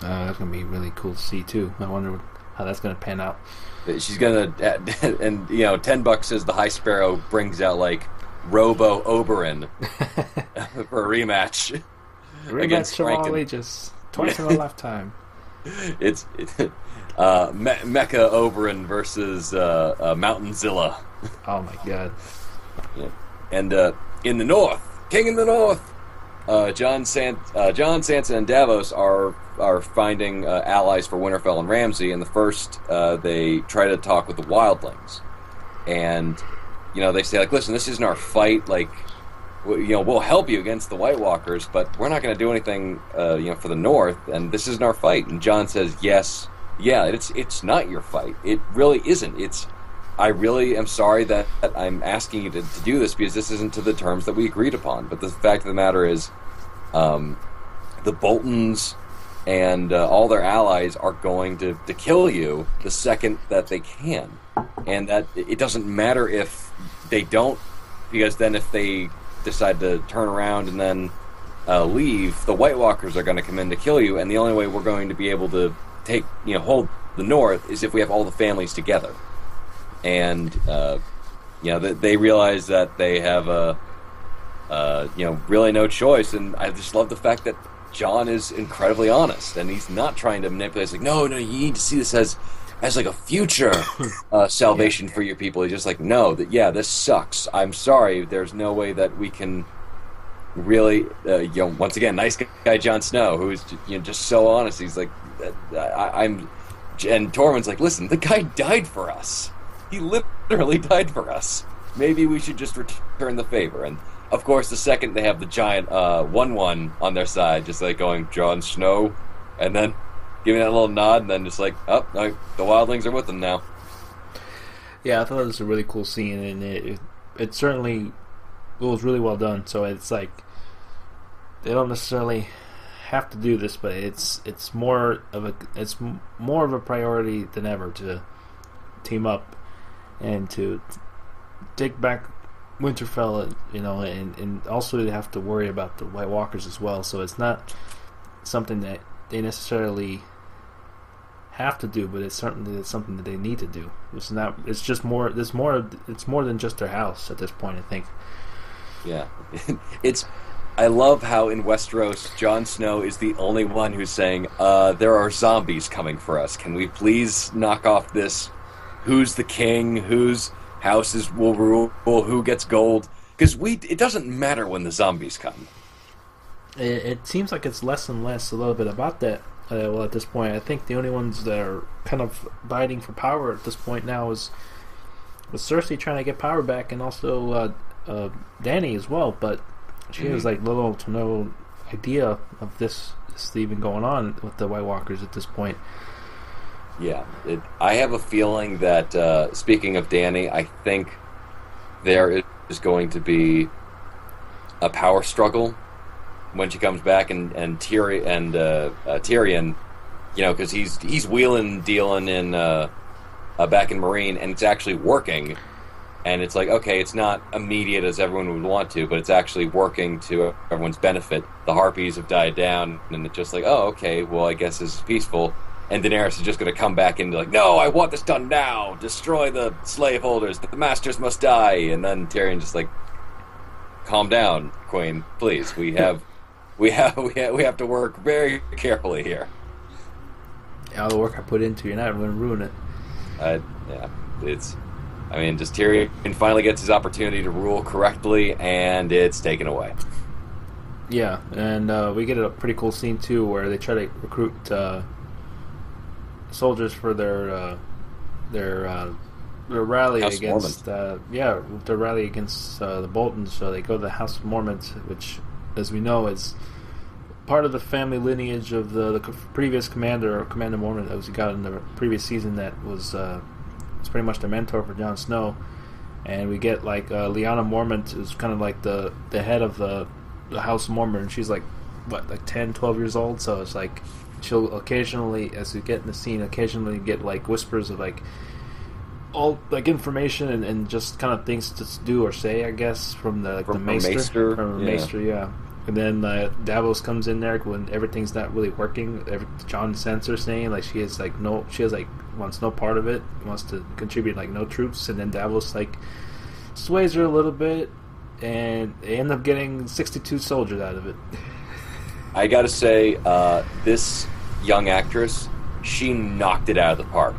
That's gonna be really cool to see too. I wonder how that's gonna pan out. She's gonna, and you know, $10 says the High Sparrow brings out like Robo Oberyn for a rematch. Against Franken. Just twice in a lifetime. It's Mecha Oberyn versus Mountainzilla. Oh my god! Yeah. And in the north, King in the north, Jon, Sansa, and Davos are finding allies for Winterfell and Ramsay. And the first, they try to talk with the wildlings, and you know they say like, "Listen, this isn't our fight. Like, you know, we'll help you against the White Walkers, but we're not going to do anything, you know, for the north. And this isn't our fight." And Jon says, "Yes." Yeah, it's not your fight. It really isn't. I really am sorry that I'm asking you to do this, because this isn't to the terms that we agreed upon. But the fact of the matter is, the Boltons and all their allies are going to kill you the second that they can. And that it doesn't matter if they don't, because then if they decide to turn around and then leave, the White Walkers are going to come in to kill you, and the only way we're going to be able to hold the north is if we have all the families together. And you know, they realize that they have really no choice. And I just love the fact that Jon is incredibly honest, and he's not trying to manipulate. He's like, no, you need to see this as like a future salvation for your people. He's just like, no, this sucks. I'm sorry. There's no way that we can really, once again, nice guy Jon Snow, who's just so honest. He's like, and Tormund's like, listen, the guy died for us. He literally died for us. Maybe we should just return the favor. And of course, the second they have the giant 1-1 on their side, just like going Jon Snow, and then giving that little nod, and then just like, oh no, the wildlings are with them now. Yeah, I thought it was a really cool scene, and it certainly, it was really well done. So it's like they don't necessarily have to do this, but it's more of a priority than ever to team up and to take back Winterfell you know, and also they have to worry about the White Walkers as well, so it's not something that they necessarily have to do, but it's certainly something that they need to do. It's not, it's just more, it's more, it's more than just their house at this point, I think. Yeah. It's, I love how in Westeros, Jon Snow is the only one who's saying, there are zombies coming for us. Can we please knock off this? Who's the king? Whose houses will rule? Who gets gold? Because it doesn't matter when the zombies come. It seems like it's less and less a little bit about that. Well, at this point, I think the only ones that are kind of biting for power at this point now is with Cersei trying to get power back, and also Dany as well. But she has like little to no idea of this even going on with the White Walkers at this point. Yeah, I have a feeling that speaking of Dany, I think there is going to be a power struggle when she comes back, and Tyrion, you know, because he's wheeling, dealing in back in Marine, and it's actually working. And it's like, okay, it's not immediate as everyone would want to, but it's actually working to everyone's benefit. The harpies have died down, and it's just like, oh, okay, well, I guess this is peaceful. And Daenerys is just going to come back and be like, no, I want this done now. Destroy the slaveholders. The masters must die. And then Tyrion just like, calm down, Queen, please. We have we have to work very carefully here. Yeah, all the work I put into, you're not going to ruin it. Yeah, it's. I mean, just Tyrion finally gets his opportunity to rule correctly, and it's taken away. Yeah, and we get a pretty cool scene too, where they try to recruit soldiers for their rally against the Boltons. So they go to the House of Mormons, which, as we know, is part of the family lineage of the previous commander, or Commander Mormon, that we got in the previous season. That was pretty much the mentor for Jon Snow, and we get like Lyanna Mormont is kind of like the head of the House of Mormon, and she's like what, like 10-12 years old. So it's like she'll occasionally, as we get in the scene, occasionally get like whispers of like all like information and just kind of things to do or say, I guess, from the, like, from the maester. From maester, yeah. And then Davos comes in there when everything's not really working. Jon Sensor saying like she wants no part of it. Wants to contribute like no troops. And then Davos like sways her a little bit, and they end up getting 62 soldiers out of it. I gotta say, this young actress, she knocked it out of the park.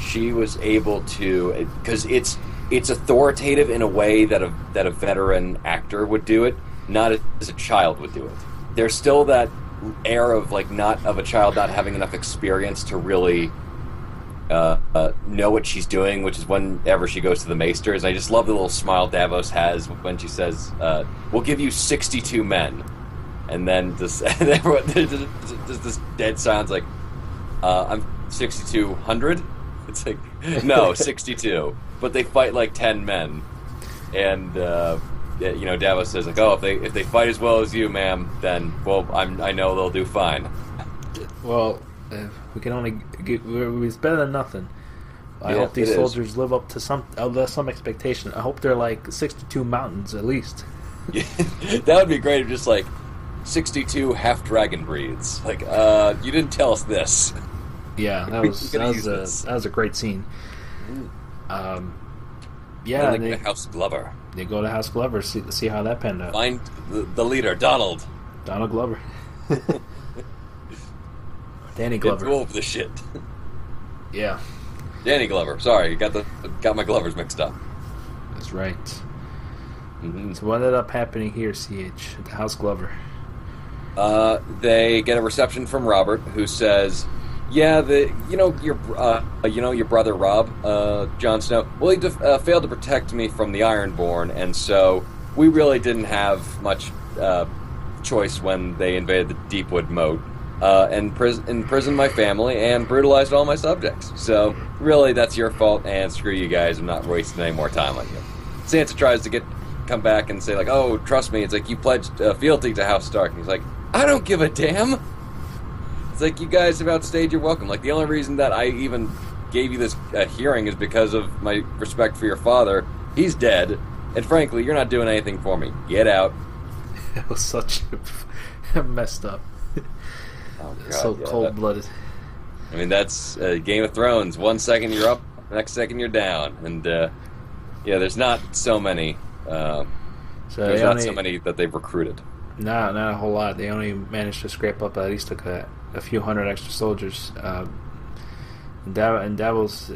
She was able to, because it's authoritative in a way that a veteran actor would do it. Not as a child would do it. There's still that air of like not having enough experience to really know what she's doing, which is whenever she goes to the maesters. And I just love the little smile Davos has when she says, "We'll give you 62 men," and then this dead silence, like, "I'm 6,200." It's like, no, 62, but they fight like 10 men, and. You know, Davos says like, "Oh, if they fight as well as you, ma'am, then well, I know they'll do fine." Well, we can only get, it's better than nothing. I hope these soldiers live up to some expectation. I hope they're like 62 mountains at least. Yeah, that would be great if just like 62 half dragon breeds. Like, you didn't tell us this. Yeah, that was a great scene. Yeah, I like the House Glover. They go to House Glover, see how that panned out. Find the leader, Donald Glover. Danny Glover. Get over the shit. Yeah. Danny Glover. Sorry, got my Glovers mixed up. That's right. Mm-hmm. So what ended up happening here, CH, at the House Glover? They get a reception from Robert, who says, "Yeah, your brother Rob, Jon Snow. Well, he failed to protect me from the Ironborn, and so we really didn't have much choice when they invaded the Deepwood Moat and imprisoned my family and brutalized all my subjects. So really, that's your fault, and screw you guys. I'm not wasting any more time on you." Sansa tries to come back and say like, "Oh, trust me." It's like, "You pledged fealty to House Stark," and he's like, "I don't give a damn." Like, you guys have outstayed your welcome. Like, the only reason that I even gave you this hearing is because of my respect for your father. He's dead, And frankly, you're not doing anything for me. Get out. It was such a messed up. Oh, God, so yeah, cold-blooded. I mean, that's Game of Thrones. 1 second you're up, the next second you're down. And, yeah, there's not so many. There's not so many that they've recruited. No, not a whole lot. They only managed to scrape up at least a few hundred extra soldiers. And Davos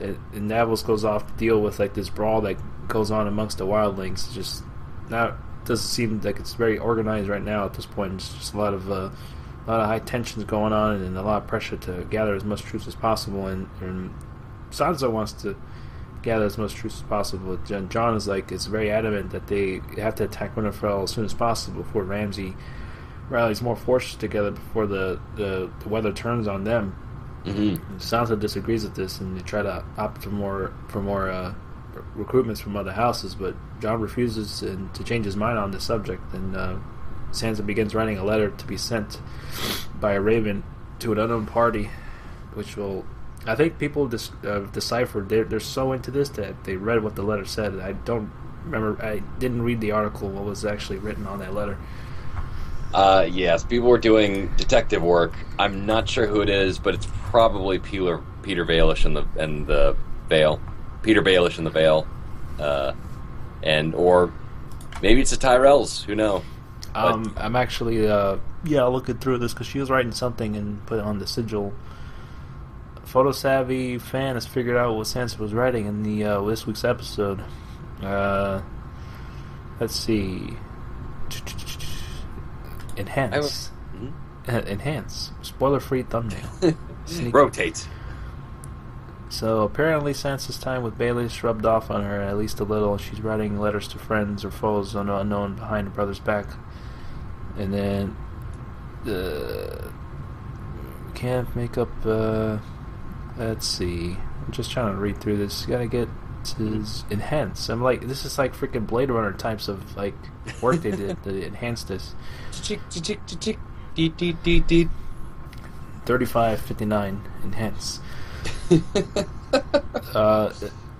goes off to deal with like this brawl that goes on amongst the wildlings. Just not doesn't seem like it's very organized right now at this point. It's just a lot of high tensions going on and a lot of pressure to gather as much troops as possible. And Sansa wants to gather as much troops as possible. Jon is like it's very adamant that they have to attack Winterfell as soon as possible before Ramsay rallies more forces together before the weather turns on them. Mm-hmm. Sansa disagrees with this, and they try to opt for more recruitments from other houses, but Jon refuses and to change his mind on this subject. And Sansa begins writing a letter to be sent by a raven to an unknown party, which will. I think people deciphered. They're so into this that they read what the letter said. I don't remember. I didn't read the article. What was actually written on that letter? Yes, people were doing detective work. I'm not sure who it is, but it's probably Peter Baelish and the Vale, Peter Baelish and the Vale, and or maybe it's the Tyrells. Who know? I'm actually looking through this because she was writing something and put it on the sigil. Photosavvy fan has figured out what Sansa was writing in the this week's episode. Let's see. Enhance. Enhance. Spoiler-free thumbnail. Rotate. So apparently Sansa's time with Baelish rubbed off on her at least a little. She's writing letters to friends or foes unknown behind her brother's back. And then can't make up let's see. I'm just trying to read through this. Gotta get to enhance. I'm like, this is like freaking Blade Runner types of like work they did to enhance this. 35:59 enhance.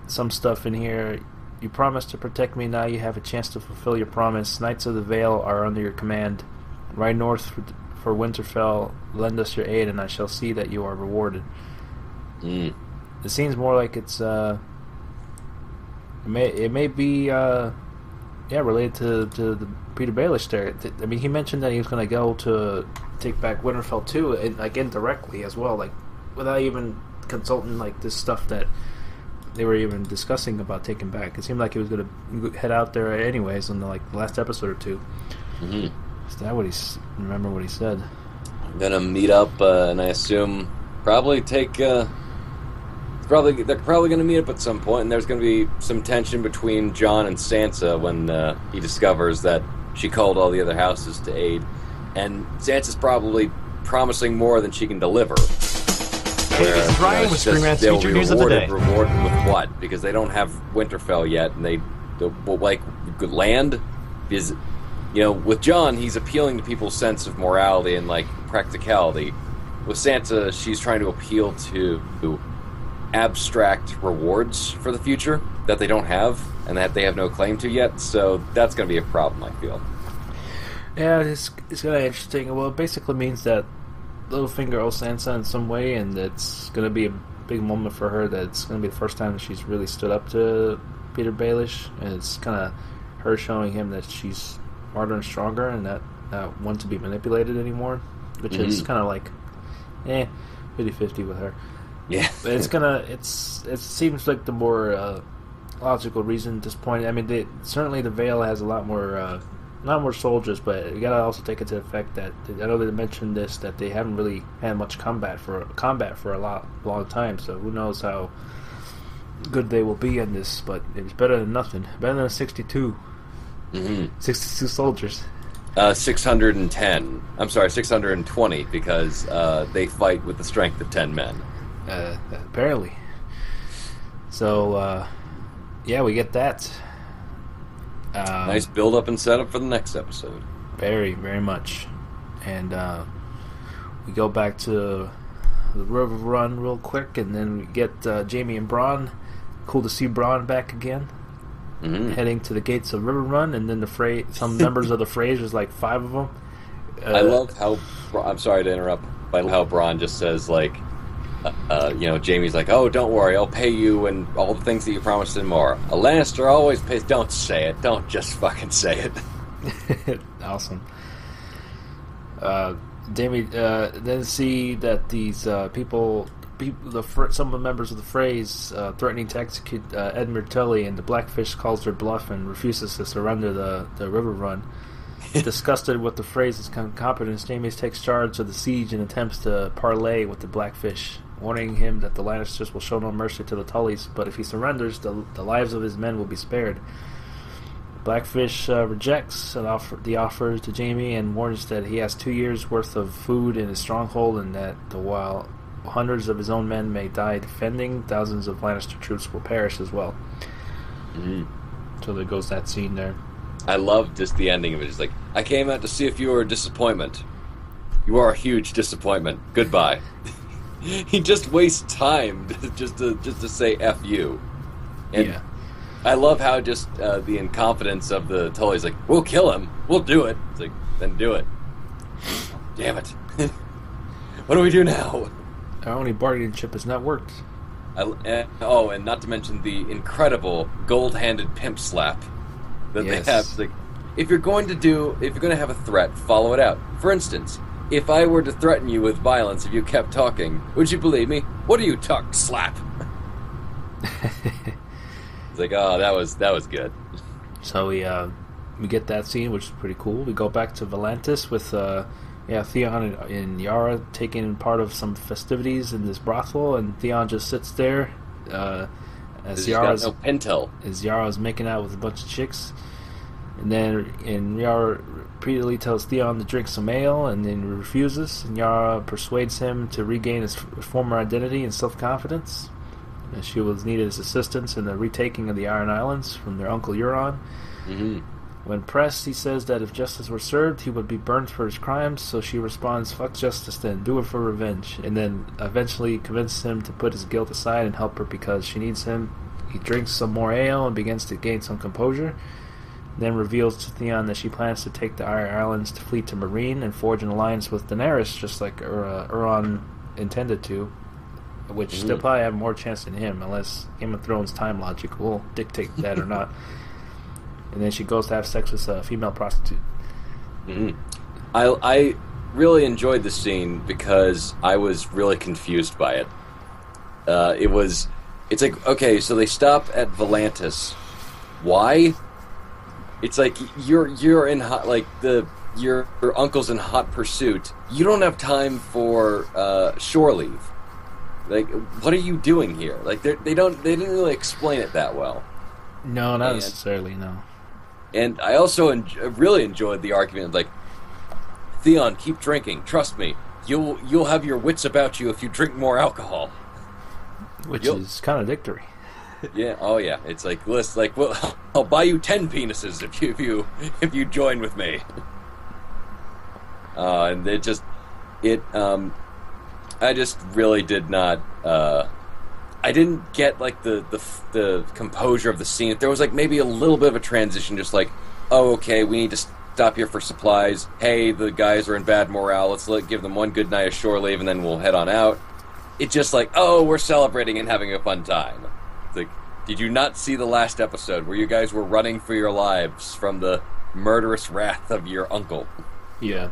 Some stuff in here. You promised to protect me. Now you have a chance to fulfill your promise. Knights of the Vale are under your command. Ride north for Winterfell. Lend us your aid, and I shall see that you are rewarded. Mm. It seems more like it's it may be related to the Peter Baelish there. I mean, he mentioned that he was going to go to take back Winterfell too, and like indirectly as well, like without even consulting like this stuff that they were even discussing about taking back. It seemed like he was going to head out there anyways in the, like the last episode or two. Mm-hmm. Is that what remember what he said? I'm going to meet up, and I assume probably take. They're probably going to meet up at some point, and there's going to be some tension between Jon and Sansa when he discovers that she called all the other houses to aid, and Sansa's probably promising more than she can deliver. They'll be rewarded with what? Because they don't have Winterfell yet, and they'll like good land is, you know, with Jon he's appealing to people's sense of morality and like practicality. With Sansa, she's trying to appeal to abstract rewards for the future that they don't have and that they have no claim to yet, so that's going to be a problem, I feel. Yeah, it's going to be interesting. Well, it basically means that Littlefinger owes Sansa in some way, and it's going to be a big moment for her. That's going to be the first time that she's really stood up to Peter Baelish, and it's kind of her showing him that she's smarter and stronger and that not one to be manipulated anymore, which is kind of like 50-50 with her. Yeah, it's gonna. It seems like the more logical reason at this point. I mean, certainly the Vale has a lot more, soldiers, but you gotta also take into effect that I know they mentioned this that they haven't really had much combat for a long time. So who knows how good they will be in this? But it was better than nothing. Better than 62. Mm-hmm. 62 soldiers. 610. I'm sorry, 620 because they fight with the strength of 10 men. Apparently. So, yeah, we get that. Nice build-up and setup for the next episode. Very, very much. And we go back to the River Run real quick, and then we get Jamie and Bronn. Cool to see Bronn back again. heading to the gates of Riverrun, and then the some members of the Freys, there's like 5 of them. I love how I'm sorry to interrupt, but how Bronn just says like, you know, Jamie's like, "Oh, don't worry, I'll pay you and all the things that you promised and more." A Lannister always pays. Don't say it. Don't just fucking say it. Awesome. Jamie then see that these some of the members of the Freys threatening to execute Edmure Tully, and the Blackfish calls their bluff and refuses to surrender the River Run. Disgusted with the Frey's incompetence, Jamie takes charge of the siege and attempts to parley with the Blackfish, warning him that the Lannisters will show no mercy to the Tullys, but if he surrenders, the lives of his men will be spared. Blackfish rejects the offer to Jamie and warns that he has 2 years' worth of food in his stronghold, and that while hundreds of his own men may die defending, thousands of Lannister troops will perish as well. So there goes that scene there. I love just the ending of it. It's like, "I came out to see if you were a disappointment. You are a huge disappointment. Goodbye." He just wastes time just to say F you. And yeah. I love how just the incompetence of the Tullys, like, "We'll kill him. We'll do it." It's like, then do it. Damn it. What do we do now? Our only bargaining chip has not worked. Oh, and not to mention the incredible gold-handed pimp slap that they have. It's like, if you're going to have a threat, follow it out. For instance, if I were to threaten you with violence if you kept talking, would you believe me? What do you talk? Slap. It's like, oh, that was good. So we get that scene, which is pretty cool. We go back to Volantis with Theon and Yara taking part of some festivities in this brothel, and Theon just sits there as Yara's making out with a bunch of chicks, and Yara repeatedly tells Theon to drink some ale, and then he refuses, and Yara persuades him to regain his former identity and self-confidence. And she was needed his assistance in the retaking of the Iron Islands from their uncle Euron. When pressed, he says that if justice were served, he would be burned for his crimes, so she responds, "Fuck justice then, do it for revenge," and then eventually convinces him to put his guilt aside and help her because she needs him. He drinks some more ale and begins to gain some composure, then reveals to Theon that she plans to take the Iron Islands, to flee to Meereen, and forge an alliance with Daenerys, just like Euron intended to. Which they'll probably have more chance than him, unless Game of Thrones time logic will dictate that or not. And then she goes to have sex with a female prostitute. I really enjoyed this scene because I was really confused by it. It's like, okay, so they stop at Volantis. Why? It's like you're in hot, like your uncle's in hot pursuit. You don't have time for shore leave. Like, what are you doing here? Like, they didn't really explain it that well. No, not necessarily, no. And I also really enjoyed the argument, like, "Theon, keep drinking. Trust me, you'll have your wits about you if you drink more alcohol." Which is contradictory. Yeah. Oh, yeah. It's like, well, I'll buy you 10 penises if you join with me. And it just I just really did not. I didn't get like the composure of the scene. There was like maybe a little bit of a transition, just like, "Oh, okay, we need to stop here for supplies. Hey, the guys are in bad morale. Let's give them one good night of shore leave, and then we'll head on out." It's just like, "Oh, we're celebrating and having a fun time." It's like, did you not see the last episode where you guys were running for your lives from the murderous wrath of your uncle? Yeah.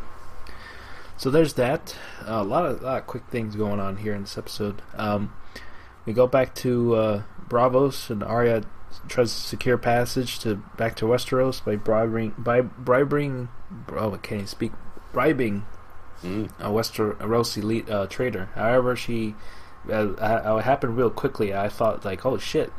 So there's that. A lot of quick things going on here in this episode. We go back to Braavos, and Arya tries to secure passage back to Westeros by bribing a Westeros elite trader. However, it happened real quickly. I thought, like, "Oh shit."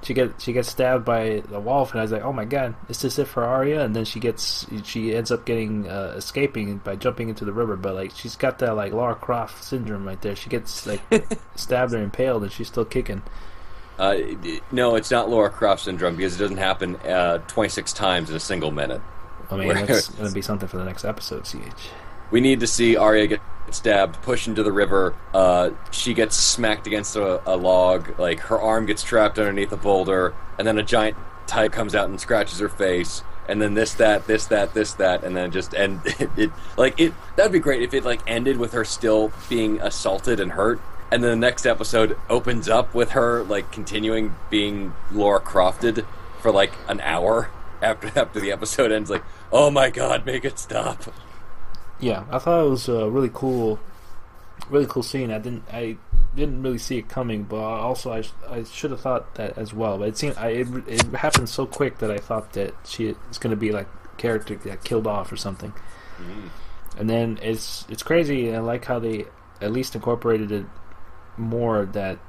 She gets stabbed by the wolf, and I was like, "Oh my god, is this it for Arya?" And then she ends up getting escaping by jumping into the river. But like, she's got that like Lara Croft syndrome right there. She gets like stabbed or impaled, and she's still kicking. No, it's not Lara Croft syndrome because it doesn't happen 26 times in a single minute. I mean, that's going to be something for the next episode. CH. We need to see Arya get stabbed, pushed into the river, she gets smacked against a log, like her arm gets trapped underneath a boulder, and then a giant Ty comes out and scratches her face, and then this, that, and then just and it that'd be great if it like ended with her still being assaulted and hurt, and then the next episode opens up with her like continuing being Laura Crofted for like an hour after the episode ends. Like, oh my god, make it stop. Yeah, I thought it was a really cool scene. I didn't really see it coming, but also I should have thought that as well. But it seemed it happened so quick that I thought that she is going to be like a character that killed off or something. Mm-hmm. And then it's crazy. I like how they at least incorporated it more that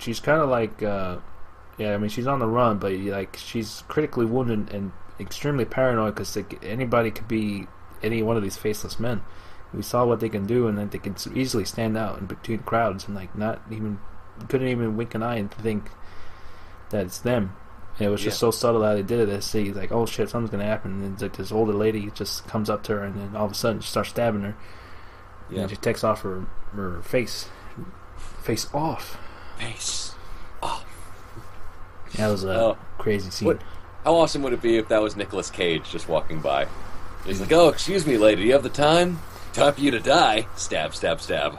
she's kind of like I mean she's on the run, but like she's critically wounded and extremely paranoid because anybody could be any one of these faceless men. We saw what they can do, and that they can easily stand out in between crowds, and like couldn't even wink an eye and think that it's them. And it was just so subtle how they did it. They see like, oh shit, something's gonna happen, and it's like this older lady just comes up to her, and then all of a sudden she starts stabbing her. Yeah. And she takes off her face. Face off. Face off. That was a crazy scene. How awesome would it be if that was Nicolas Cage just walking by? He's like, oh, excuse me, lady, do you have the time? Time for you to die. Stab, stab, stab.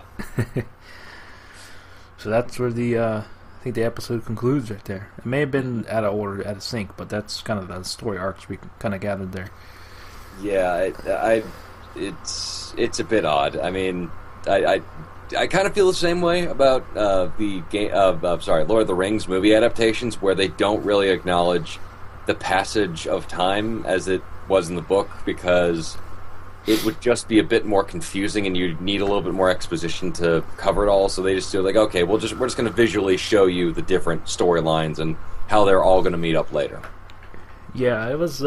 So that's where I think the episode concludes right there. It may have been out of order, out of sync, but that's kind of the story arcs we kind of gathered there. Yeah, it's a bit odd. I mean, I kind of feel the same way about Lord of the Rings movie adaptations, where they don't really acknowledge the passage of time as it was in the book, because it would just be a bit more confusing, and you'd need a little bit more exposition to cover it all. So they just do like, okay, we're just going to visually show you the different storylines and how they're all going to meet up later. Yeah, it was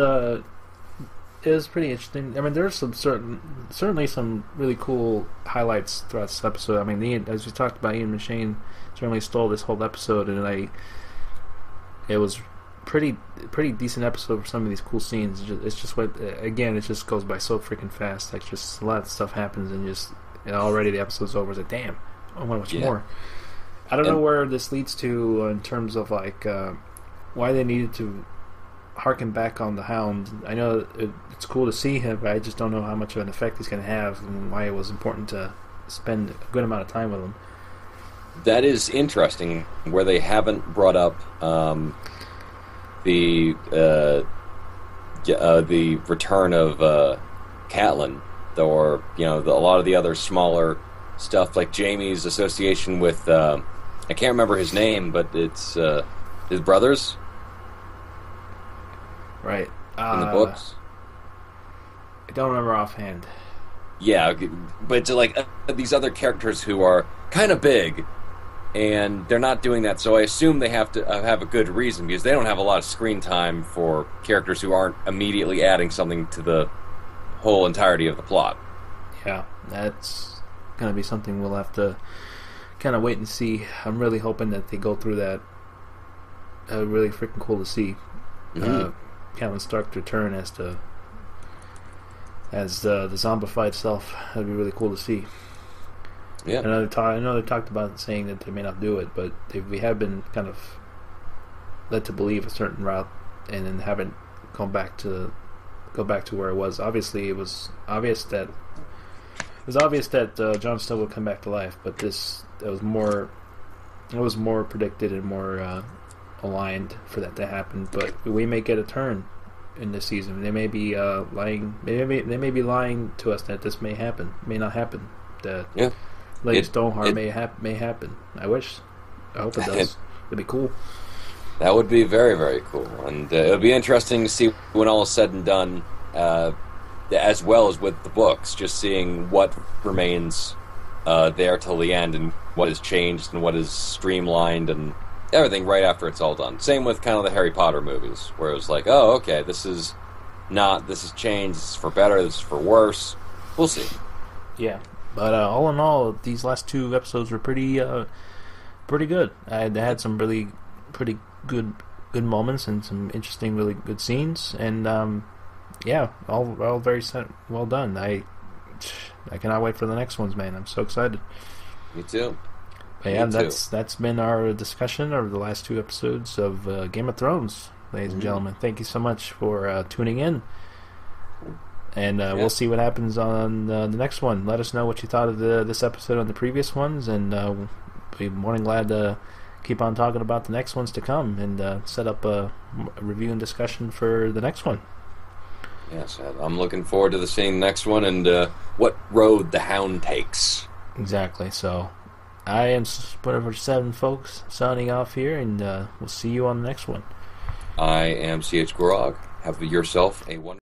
pretty interesting. I mean, there's certainly some really cool highlights throughout this episode. I mean, as we talked about, Ian McShane certainly stole this whole episode, and it was pretty decent episode for some of these cool scenes. It just goes by so freaking fast. Like, just a lot of stuff happens, and already the episode's over. It's like, damn, I want to watch more. I don't know where this leads to in terms of like why they needed to harken back on the Hound. I know it's cool to see him, but I just don't know how much of an effect he's going to have, and why it was important to spend a good amount of time with him. That is interesting, where they haven't brought up the return of Catelyn, or a lot of the other smaller stuff, like Jamie's association with I can't remember his name, but it's his brothers, right? In the books, I don't remember offhand. Yeah, but to like these other characters who are kind of big. And they're not doing that, so I assume they have to have a good reason, because they don't have a lot of screen time for characters who aren't immediately adding something to the whole entirety of the plot. Yeah, that's going to be something we'll have to kind of wait and see. I'm really hoping that they go through that. Really freaking cool to see. Catelyn Stark return as the zombified self. That'd be really cool to see. Yeah. I know they talked about saying that they may not do it, but we have been kind of led to believe a certain route, and then haven't go back to where it was. Obviously, it was obvious that Jon Snow would come back to life, but it was more predicted and more aligned for that to happen. But we may get a turn in this season. They may be lying. They may be lying to us that this may happen, may not happen. Lady Stoneheart may happen. I hope it does. It'd be cool. That would be very, very cool. And it would be interesting to see, when all is said and done, as well as with the books, just seeing what remains there till the end, and what is changed and what is streamlined and everything right after it's all done. Same with kind of the Harry Potter movies, where it was like, oh, okay, this is changed, this is for better, this is for worse. We'll see. Yeah. But all in all, these last two episodes were pretty good. They had some really pretty good moments, and some interesting, really good scenes. And all very well done. I cannot wait for the next ones, man. I'm so excited. Me too. But yeah, that's been our discussion over the last two episodes of Game of Thrones. ladies and gentlemen. Thank you so much for tuning in. And we'll see what happens on the next one. Let us know what you thought of this episode and the previous ones. And we'll be more than glad to keep on talking about the next ones to come and set up a review and discussion for the next one. Yes, I'm looking forward to seeing the next one and what road the Hound takes. Exactly. So I am Splitter7, folks, signing off here, and we'll see you on the next one. I am CH Gorog. Have yourself a wonderful